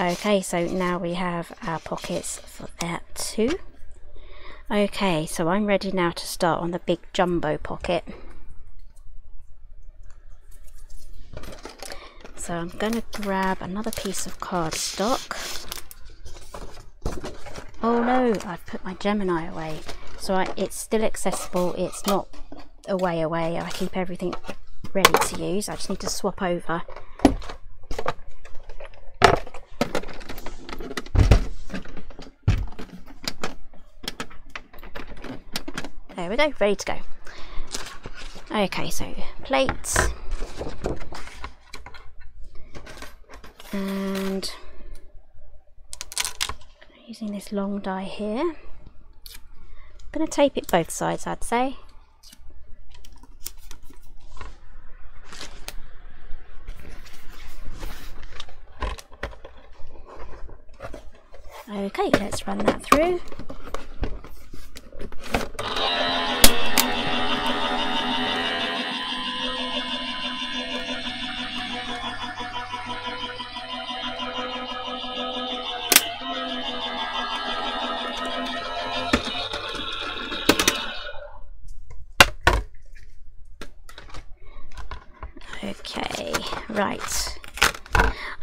Okay, so now we have our pockets for that too. Okay, so I'm ready now to start on the big jumbo pocket. So I'm going to grab another piece of cardstock. Oh no, I've put my Gemini away. So I, it's still accessible, it's not away away. I keep everything ready to use, I just need to swap over. There we go, ready to go. Okay, so plates. And using this long die here, I'm going to tape it both sides, I'd say. Okay, let's run that through. Right,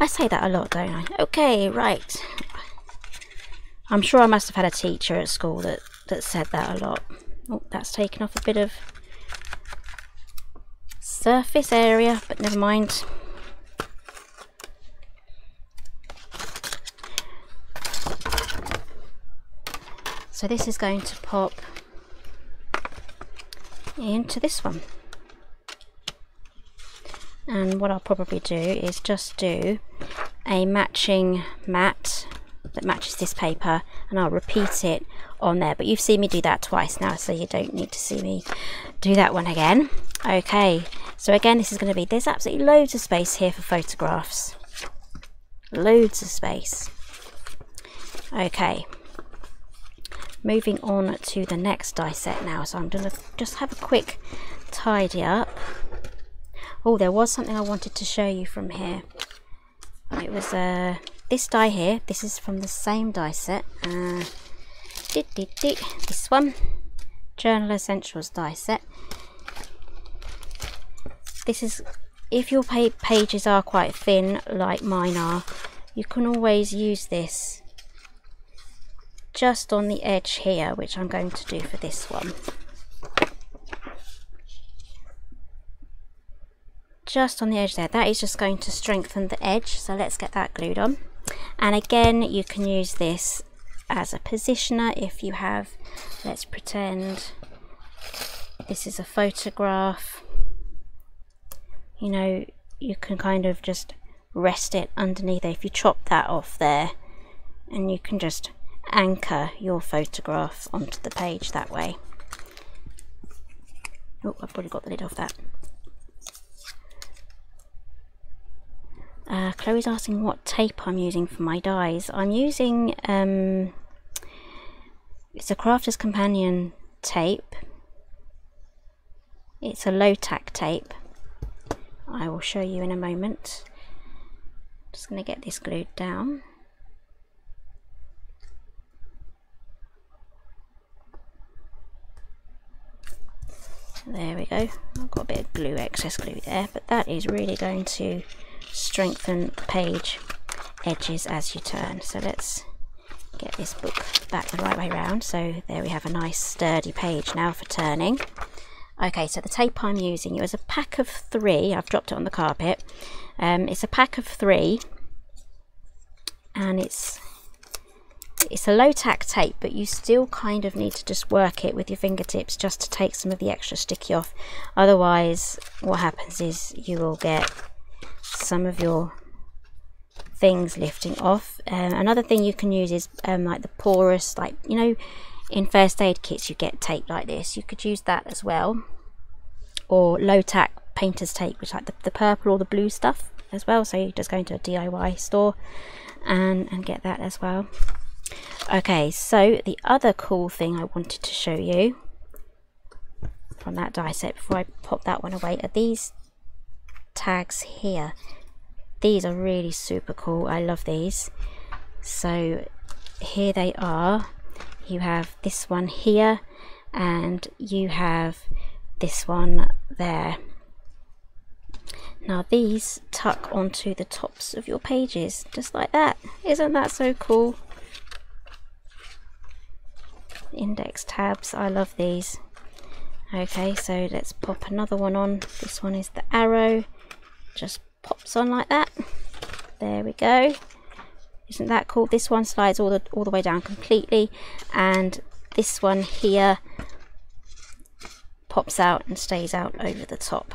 I say that a lot, don't I? Okay, right. I'm sure I must have had a teacher at school that, that said that a lot. Oh, that's taken off a bit of surface area, but never mind. So this is going to pop into this one. And what I'll probably do is just do a matching mat that matches this paper, and I'll repeat it on there. But you've seen me do that twice now, so you don't need to see me do that one again. Okay, so again, this is going to be, there's absolutely loads of space here for photographs. Loads of space. Okay, moving on to the next die set now. So I'm going to just have a quick tidy up. Oh, there was something I wanted to show you from here. It was uh, this die here. This is from the same die set. Uh, did, did, did. This one. Journal Essentials die set. This is, if your pages are quite thin, like mine are, you can always use this just on the edge here, which I'm going to do for this one. Just on the edge there, that is just going to strengthen the edge, so let's get that glued on. And again, you can use this as a positioner if you have, let's pretend this is a photograph, you know, you can kind of just rest it underneath it. If you chop that off there, and you can just anchor your photograph onto the page that way. Oh, I've already got the lid off that. Uh, Chloe's asking what tape I'm using for my dies. I'm using, um, it's a Crafter's Companion tape. It's a low tack tape. I will show you in a moment. I'm just going to get this glued down. There we go. I've got a bit of glue, excess glue there, but that is really going to strengthen the page edges as you turn. So let's get this book back the right way round. So there we have a nice sturdy page now for turning. Okay, so the tape I'm using, it was a pack of three. I've dropped it on the carpet. Um, it's a pack of three, and it's it's a low tack tape, but you still kind of need to just work it with your fingertips just to take some of the extra sticky off. Otherwise, what happens is you will get some of your things lifting off. Um, another thing you can use is um, like the porous, like, you know, in first aid kits you get tape like this. You could use that as well, or low tack painter's tape, which like the, the purple or the blue stuff as well. So you just go into a D I Y store and and get that as well. Okay, so the other cool thing I wanted to show you from that die set before I pop that one away are these tags here. These are really super cool. I love these. So here they are. You have this one here, and you have this one there. Now these tuck onto the tops of your pages, just like that. Isn't that so cool? Index tabs, I love these. Okay, so let's pop another one on. This one is the arrow, just pops on like that. There we go. Isn't that cool? This one slides all the all the way down completely, and this one here pops out and stays out over the top.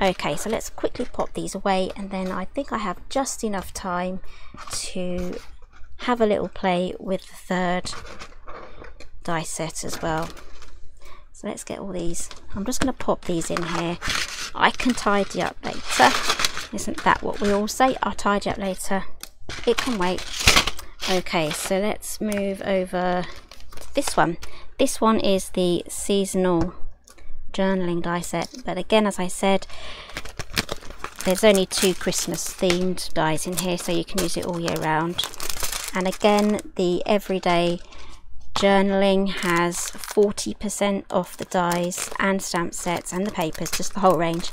Okay, so let's quickly pop these away, and then I think I have just enough time to have a little play with the third die set as well. So let's get all these. I'm just going to pop these in here. I can tidy up later. Isn't that what we all say? I'll tidy up later. It can wait. Okay, so let's move over to this one. This one is the seasonal journaling die set, but again, as I said, there's only two Christmas themed dies in here, so you can use it all year round. And again, the Everyday Journaling has forty percent off the dies and stamp sets and the papers, just the whole range,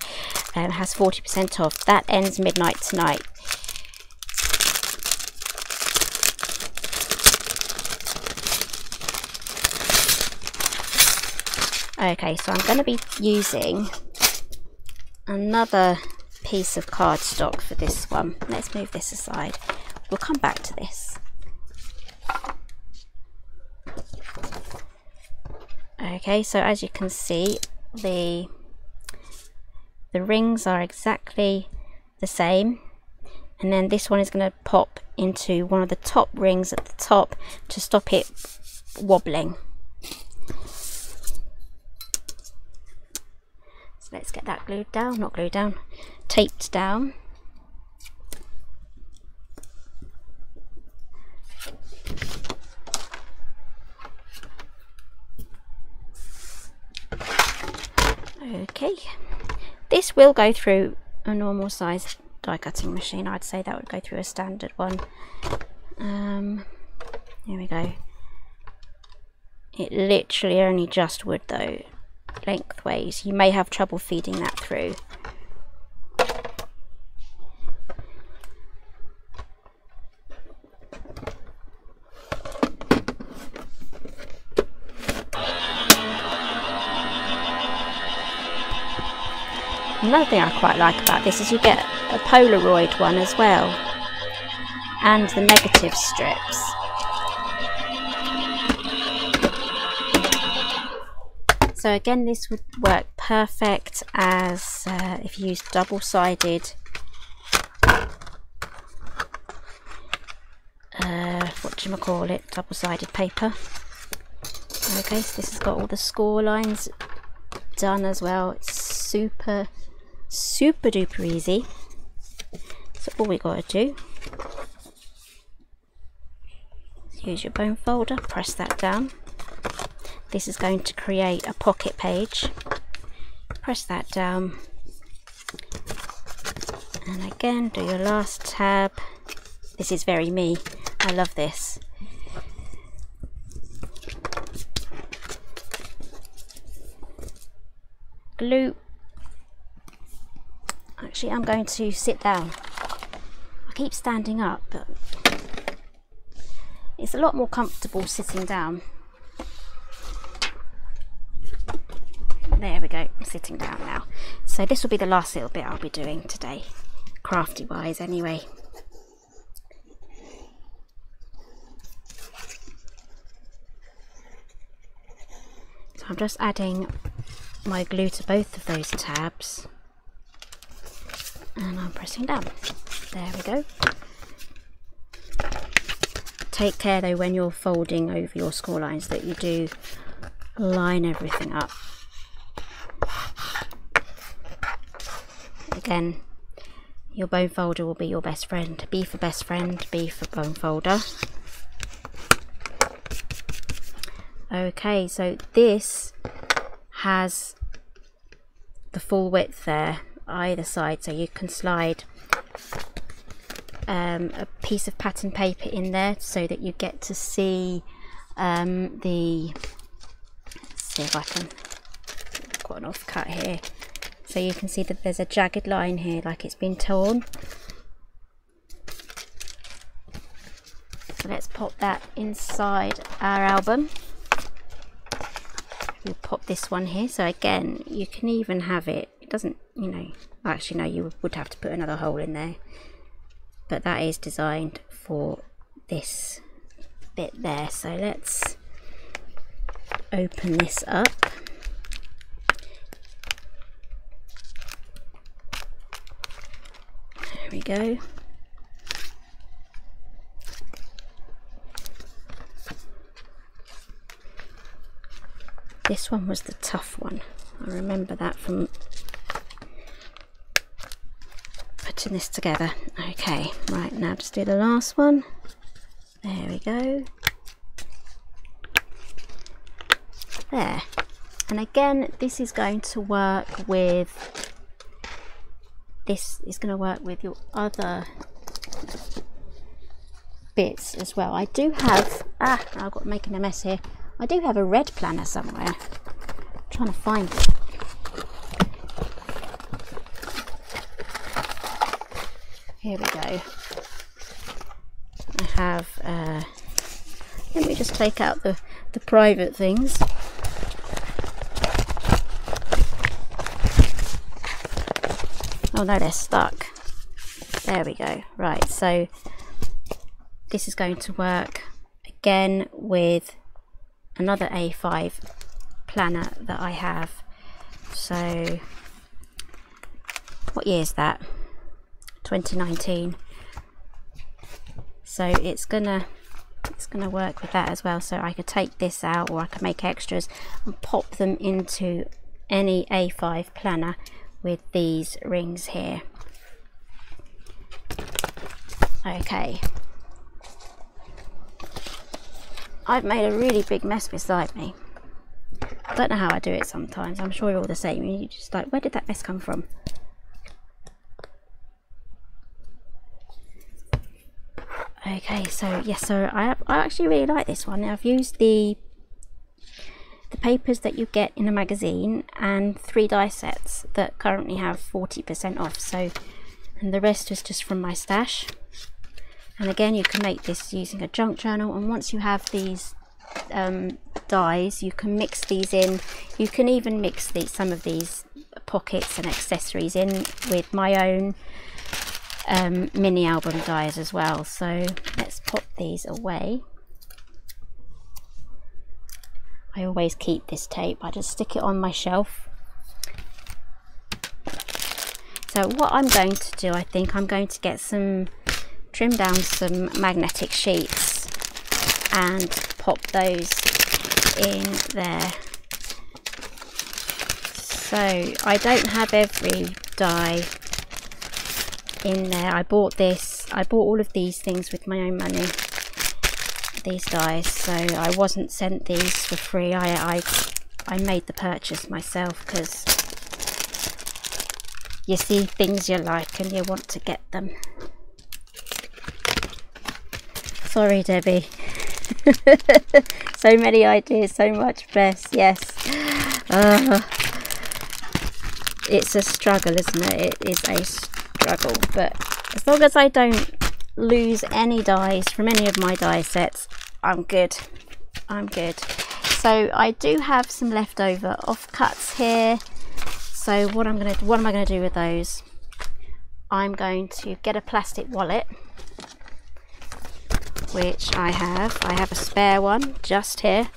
um, has forty percent off. That ends midnight tonight. Okay, so I'm going to be using another piece of cardstock for this one. Let's move this aside. We'll come back to this. Okay, so as you can see, the the rings are exactly the same, and then this one is going to pop into one of the top rings at the top to stop it wobbling. Let's get that glued down, not glued down, taped down. Okay, this will go through a normal size die cutting machine. I'd say that would go through a standard one. Um, here we go. It literally only just would though. Lengthways, you may have trouble feeding that through. Another thing I quite like about this is you get a Polaroid one as well, and the negative strips. So again, this would work perfect as uh, if you use double-sided, uh, what do you call it? Double-sided paper. Okay, so this has got all the score lines done as well. It's super, super duper easy. So all we gotta do is use your bone folder, press that down. This is going to create a pocket page. Press that down, and again do your last tab. This is very me. I love this. Glue. Actually, I'm going to sit down. I keep standing up, but it's a lot more comfortable sitting down. There we go, I'm sitting down now. So this will be the last little bit I'll be doing today, crafty wise anyway. So I'm just adding my glue to both of those tabs, and I'm pressing down. There we go. Take care though when you're folding over your score lines that you do line everything up. Again, your bone folder will be your best friend. B for best friend, B for bone folder. Okay, so this has the full width there either side, so you can slide um, a piece of pattern paper in there so that you get to see um, the, let's see if I can, I've got an off cut here, so you can see that there's a jagged line here like it's been torn. So let's pop that inside our album. We'll pop this one here. So again, you can even have it, it doesn't, you know, actually no, you would have to put another hole in there, but that is designed for this bit there. So let's open this up. There we go. This one was the tough one. I remember that from putting this together. Okay, right, now just do the last one. There we go. There. And again, this is going to work with, this is going to work with your other bits as well. I do have, ah, I've got making a mess here. I do have a red planner somewhere. I'm trying to find it. Here we go. I have, uh, let me just take out the, the private things. Oh no, they're stuck. There we go. Right, so this is going to work again with another A five planner that I have. So what year is that? twenty nineteen. So it's gonna it's gonna work with that as well. So I could take this out, or I could make extras and pop them into any A five planner with these rings here. Okay, I've made a really big mess beside me. I don't know how I do it sometimes. I'm sure you're all the same. You're just like, where did that mess come from? Okay, so yes, so I, I actually really like this one. I've used the the papers that you get in a magazine and three die sets that currently have forty percent off. So, and the rest is just from my stash. And again, you can make this using a junk journal, and once you have these um, dies, you can mix these in. You can even mix these, some of these pockets and accessories in with my own um, mini album dies as well. So let's pop these away. I always keep this tape, I just stick it on my shelf. So what I'm going to do, I think I'm going to get some, trim down some magnetic sheets and pop those in there. So I don't have every die in there. I bought this, I bought all of these things with my own money, these dies, so I wasn't sent these for free. I, I, I made the purchase myself because you see things you like and you want to get them. Sorry, Debbie. So many ideas, so much mess. Yes. Uh, it's a struggle, isn't it? It is a struggle. But as long as I don't lose any dies from any of my die sets, I'm good. I'm good. So I do have some leftover off cuts here. So what I'm gonna, what am I gonna do with those? I'm going to get a plastic wallet, which I have. I have a spare one just here,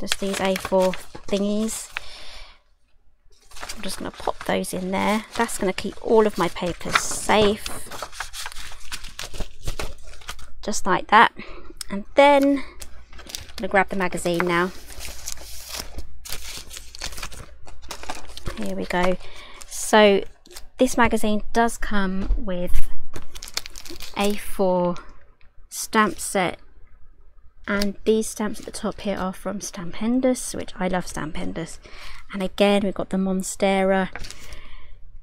just these A four thingies. I'm just going to pop those in there. That's going to keep all of my papers safe, just like that. And then I'm gonna grab the magazine now. Here we go. So this magazine does come with A four stamp set, and these stamps at the top here are from Stampendous, which I love Stampendous. And again, we've got the Monstera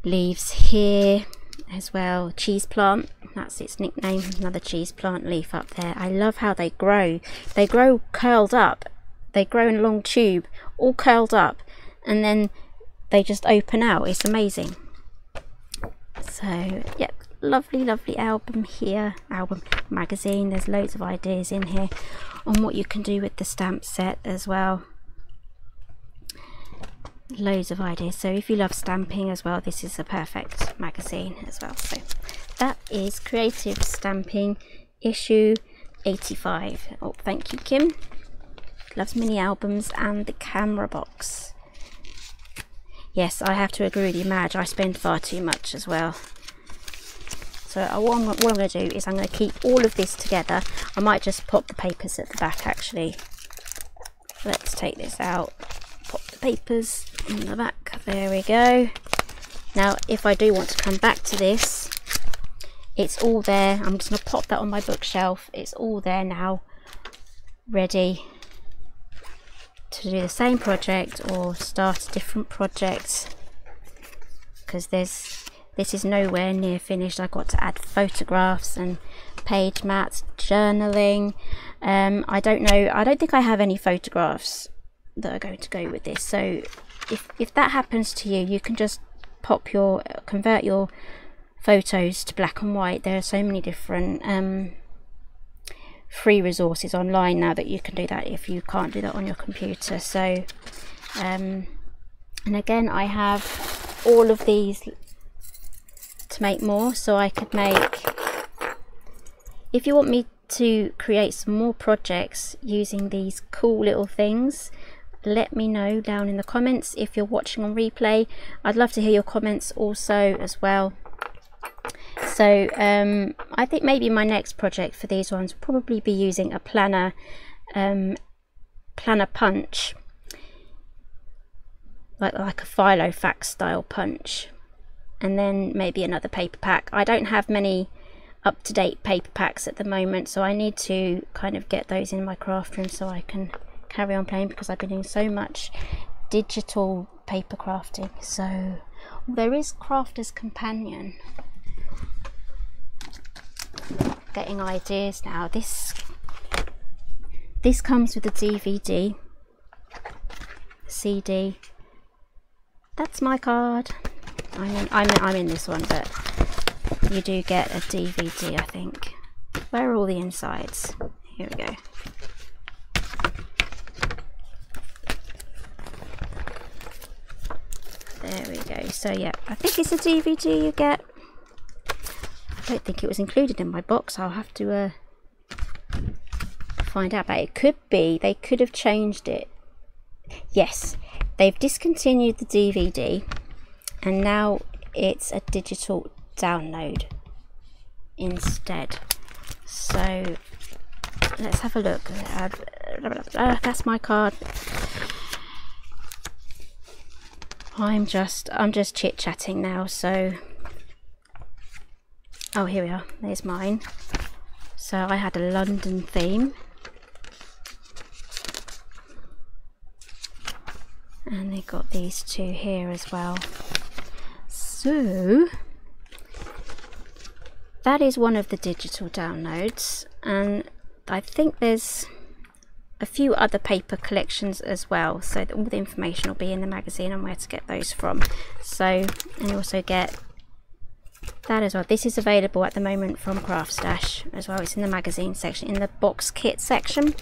leaves here as well. Cheese plant, that's its nickname, another cheese plant leaf up there. I love how they grow. They grow curled up, they grow in a long tube, all curled up, and then they just open out. It's amazing. So yep, lovely lovely album here, album magazine. There's loads of ideas in here on what you can do with the stamp set as well, loads of ideas. So if you love stamping as well, this is a perfect magazine as well. So that is Creative Stamping issue eighty-five. Oh, thank you, Kim. Loves mini albums and the camera box. Yes, I have to agree with you, Madge. I spend far too much as well. So what I'm, what I'm going to do is I'm going to keep all of this together. I might just pop the papers at the back actually. Let's take this out. Pop the papers in the back. There we go. Now if I do want to come back to this, it's all there. I'm just going to pop that on my bookshelf. It's all there now, ready to do the same project or start a different project, because there's this is nowhere near finished. I've got to add photographs and page mats, journaling. um, I don't know, I don't think I have any photographs that are going to go with this. So if, if that happens to you, you can just pop your convert your photos to black and white. There are so many different um, free resources online now that you can do that if you can't do that on your computer. So um, and again, I have all of these to make more, so I could make, if you want me to create some more projects using these cool little things, let me know down in the comments. If you're watching on replay, I'd love to hear your comments also as well. So um, I think maybe my next project for these ones will probably be using a planner, um, planner punch, like like a Filofax style punch, and then maybe another paper pack. I don't have many up-to-date paper packs at the moment, so I need to kind of get those in my craft room so I can carry on playing, because I've been doing so much digital paper crafting. So there is Crafter's Companion. Getting ideas now. This this comes with a D V D, C D. That's my card. I'm in, I'm in, I'm in this one, but you do get a D V D, I think. Where are all the insides? Here we go. There we go. So yeah, I think it's a D V D you get. I don't think it was included in my box. I'll have to uh, find out, but it could be. They could have changed it. Yes, they've discontinued the D V D and now it's a digital download instead. So let's have a look. That's my card. I'm just I'm just chit-chatting now. So oh, here we are, there's mine. So I had a London theme, and they got these two here as well. So that is one of the digital downloads, and I think there's a few other paper collections as well, so that all the information will be in the magazine on where to get those from. So, and you also get that as well. This is available at the moment from Craftstash as well. It's in the magazine section, in the box kit section.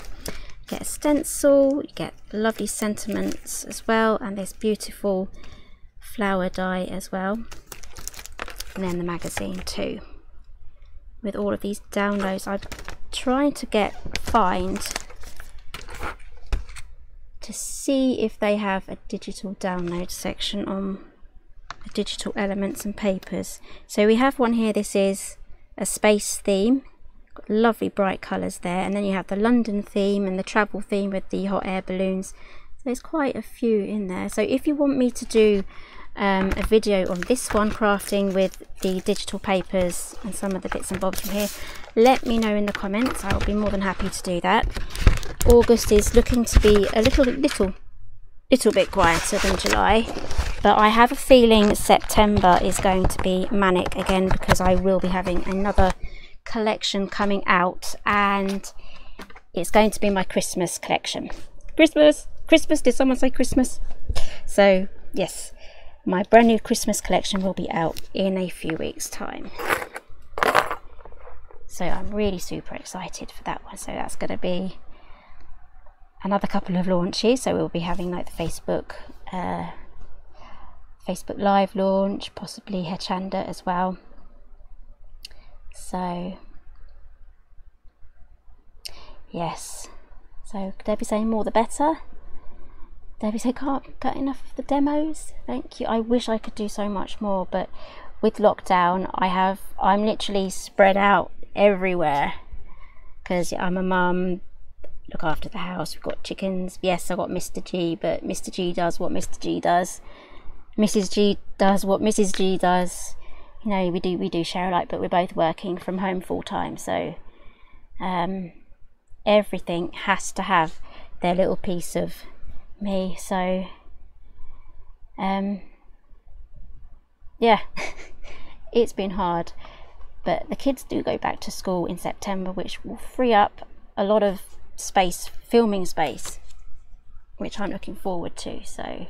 Get a stencil, you get lovely sentiments as well, and this beautiful flower die as well, and then the magazine too with all of these downloads. I'm trying to get find to see if they have a digital download section on the digital elements and papers. So we have one here. This is a space theme Got lovely bright colours there, and then you have the London theme and the travel theme with the hot air balloons. So there's quite a few in there. So if you want me to do um, a video on this one, crafting with the digital papers and some of the bits and bobs from here, let me know in the comments. I'll be more than happy to do that. August is looking to be a little little little bit quieter than July, but I have a feeling September is going to be manic again, because I will be having another collection coming out, and it's going to be my Christmas collection. Christmas Christmas did someone say Christmas? So yes, my brand new Christmas collection will be out in a few weeks time, so I'm really super excited for that one. So that's going to be another couple of launches. So we'll be having like the Facebook uh, Facebook Live launch, possibly Hochanda as well. So yes, so Debbie saying more the better. Debbie said can't get enough of the demos. Thank you. I wish I could do so much more, but with lockdown I have I'm literally spread out everywhere, because I'm a mum, look after the house, we've got chickens. Yes, I got Mister G, but Mister G does what Mister G does, Missus G does what Missus G does. You know, we do we do share alike, but we're both working from home full time, so um, everything has to have their little piece of me. So um, yeah, it's been hard, but the kids do go back to school in September, which will free up a lot of space, filming space, which I'm looking forward to. So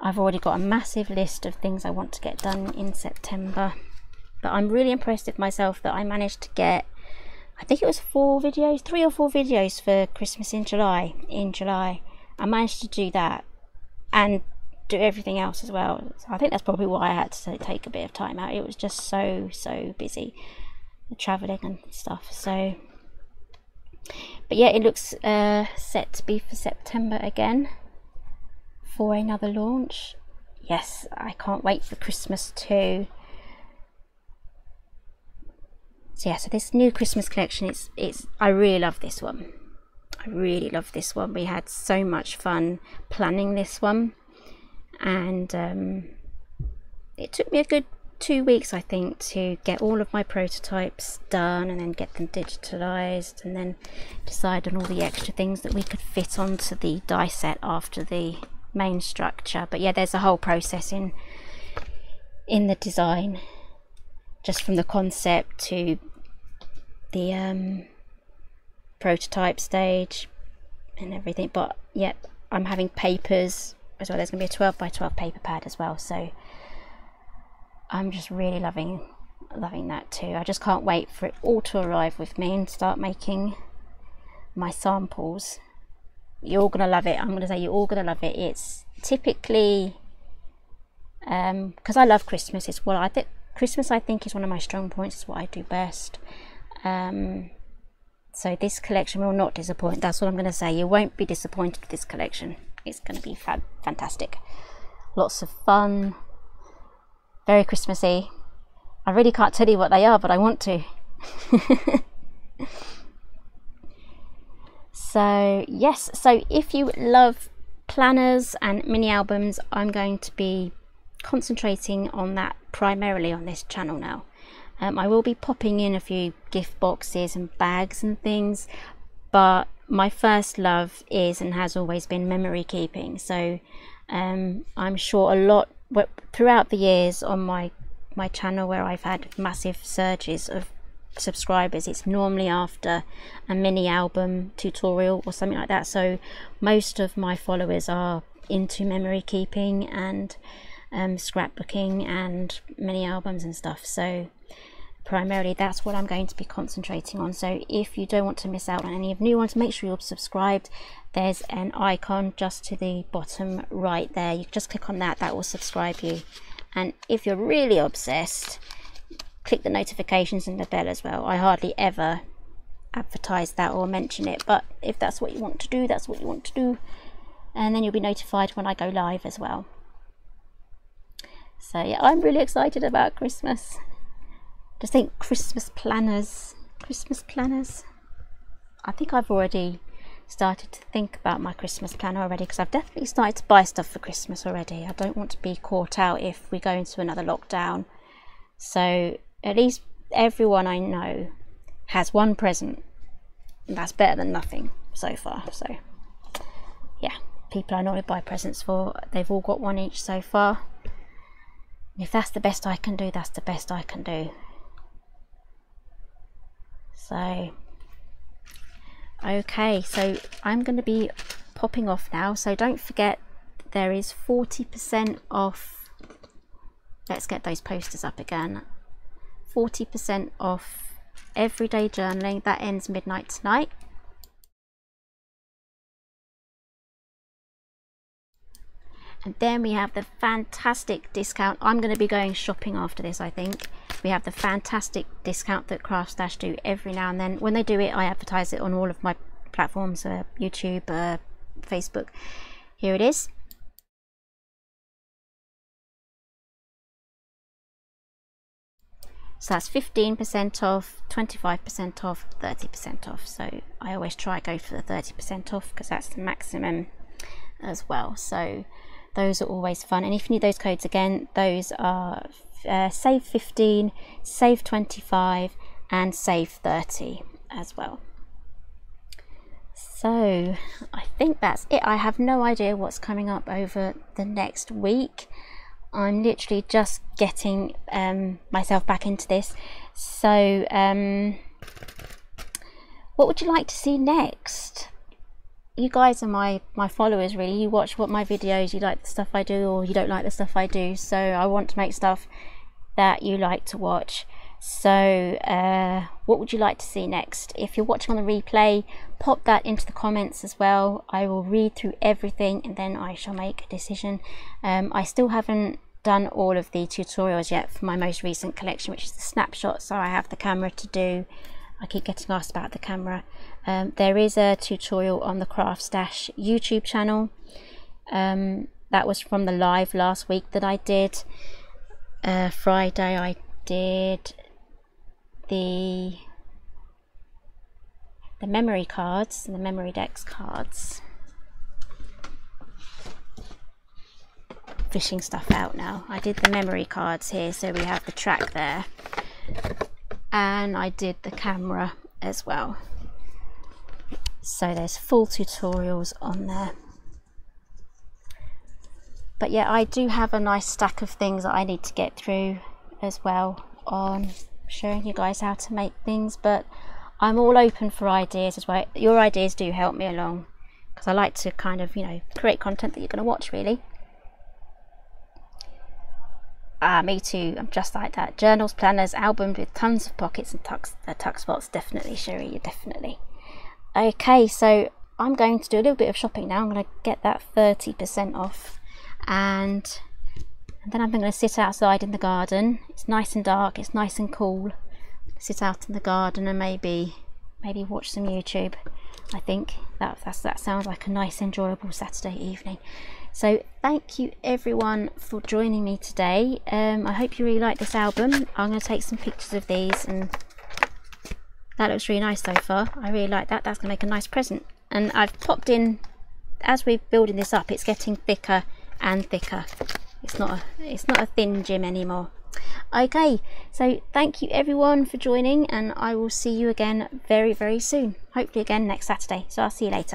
I've already got a massive list of things I want to get done in September, but I'm really impressed with myself that I managed to get, I think it was four videos, three or four videos for Christmas in July. In July I managed to do that and do everything else as well. So I think that's probably why I had to take a bit of time out. It was just so so busy, the travelling and stuff. So but yeah, it looks uh, set to be for September again for another launch. Yes, I can't wait for Christmas too. So yeah, so this new Christmas collection, it's it's I really love this one. I really love this one. We had so much fun planning this one, and um, it took me a good two weeks I think to get all of my prototypes done and then get them digitalized and then decide on all the extra things that we could fit onto the die set after the main structure. But yeah, there's a whole process in in the design, just from the concept to the um, prototype stage and everything. But yeah, I'm having papers as well. There's gonna be a twelve by twelve paper pad as well, so I'm just really loving loving that too. I just can't wait for it all to arrive with me and start making my samples. You're all gonna love it. I'm gonna say you're all gonna love it. It's typically um because I love Christmas. It's well I think Christmas I think is one of my strong points. It's what I do best. Um so this collection will not disappoint. That's what I'm gonna say. You won't be disappointed with this collection. It's gonna be fab fantastic. Lots of fun, very Christmassy. I really can't tell you what they are, but I want to. So yes, so if you love planners and mini albums, I'm going to be concentrating on that primarily on this channel now. um, I will be popping in a few gift boxes and bags and things, but my first love is and has always been memory keeping. So um, I'm sure a lot throughout the years on my my channel, where I've had massive surges of subscribers, it's normally after a mini album tutorial or something like that. So most of my followers are into memory keeping and um, scrapbooking and mini albums and stuff. So primarily that's what I'm going to be concentrating on. So if you don't want to miss out on any of new ones, make sure you're subscribed. There's an icon just to the bottom right there. You just click on that, that will subscribe you. And if you're really obsessed, click the notifications and the bell as well. I hardly ever advertise that or mention it, but if that's what you want to do, that's what you want to do. And then you'll be notified when I go live as well. So yeah, I'm really excited about Christmas. Just think Christmas planners, Christmas planners. I think I've already started to think about my Christmas planner already, because I've definitely started to buy stuff for Christmas already. I don't want to be caught out if we go into another lockdown. So at least everyone I know has one present, and that's better than nothing so far. So yeah, people I normally buy presents for, they've all got one each so far. And if that's the best I can do, that's the best I can do. So okay, so I'm going to be popping off now. So don't forget, there is forty percent off. Let's get those posters up again. forty percent off Everyday Journaling. That ends midnight tonight. And then we have the fantastic discount. I'm going to be going shopping after this, I think. We have the fantastic discount that Craftstash do every now and then. When they do it, I advertise it on all of my platforms, uh, YouTube, uh, Facebook. Here it is. So that's fifteen percent off, twenty-five percent off, thirty percent off. So I always try to go for the thirty percent off, because that's the maximum as well. So those are always fun. And if you need those codes again, those are uh, save fifteen, save twenty-five and save thirty as well. So I think that's it. I have no idea what's coming up over the next week. I'm literally just getting um, myself back into this. So um, what would you like to see next? You guys are my my followers, really. You watch what my videos, you like the stuff I do or you don't like the stuff I do. So I want to make stuff that you like to watch. So uh, what would you like to see next? If you're watching on the replay, pop that into the comments as well. I will read through everything and then I shall make a decision. um, I still haven't done all of the tutorials yet for my most recent collection, which is the snapshot. So I have the camera to do. I keep getting asked about the camera. Um, there is a tutorial on the Craftstash YouTube channel. Um, that was from the live last week that I did. Uh, Friday I did the the memory cards, the memory decks cards. Fishing stuff out now. I did the memory cards here, so we have the track there. And I did the camera as well. So there's full tutorials on there. But yeah, I do have a nice stack of things that I need to get through as well on showing you guys how to make things. But I'm all open for ideas as well. Your ideas do help me along, because I like to kind of, you know, create content that you're going to watch, really. Ah, me too. I'm just like that. Journals, planners, albums with tons of pockets and tuck, uh, tuck spots. Definitely, Sherry, you definitely. Okay, so I'm going to do a little bit of shopping now. I'm going to get that thirty percent off. And, and then I'm going to sit outside in the garden. It's nice and dark. It's nice and cool. Sit out in the garden and maybe maybe watch some YouTube. I think that, that's, that sounds like a nice, enjoyable Saturday evening. So thank you everyone for joining me today. Um, I hope you really like this album. I'm going to take some pictures of these, and that looks really nice so far. I really like that. That's going to make a nice present. And I've popped in, as we're building this up, it's getting thicker and thicker. It's not a, it's not a thin gym anymore. Okay, so thank you everyone for joining, and I will see you again very, very soon. Hopefully again next Saturday. So I'll see you later.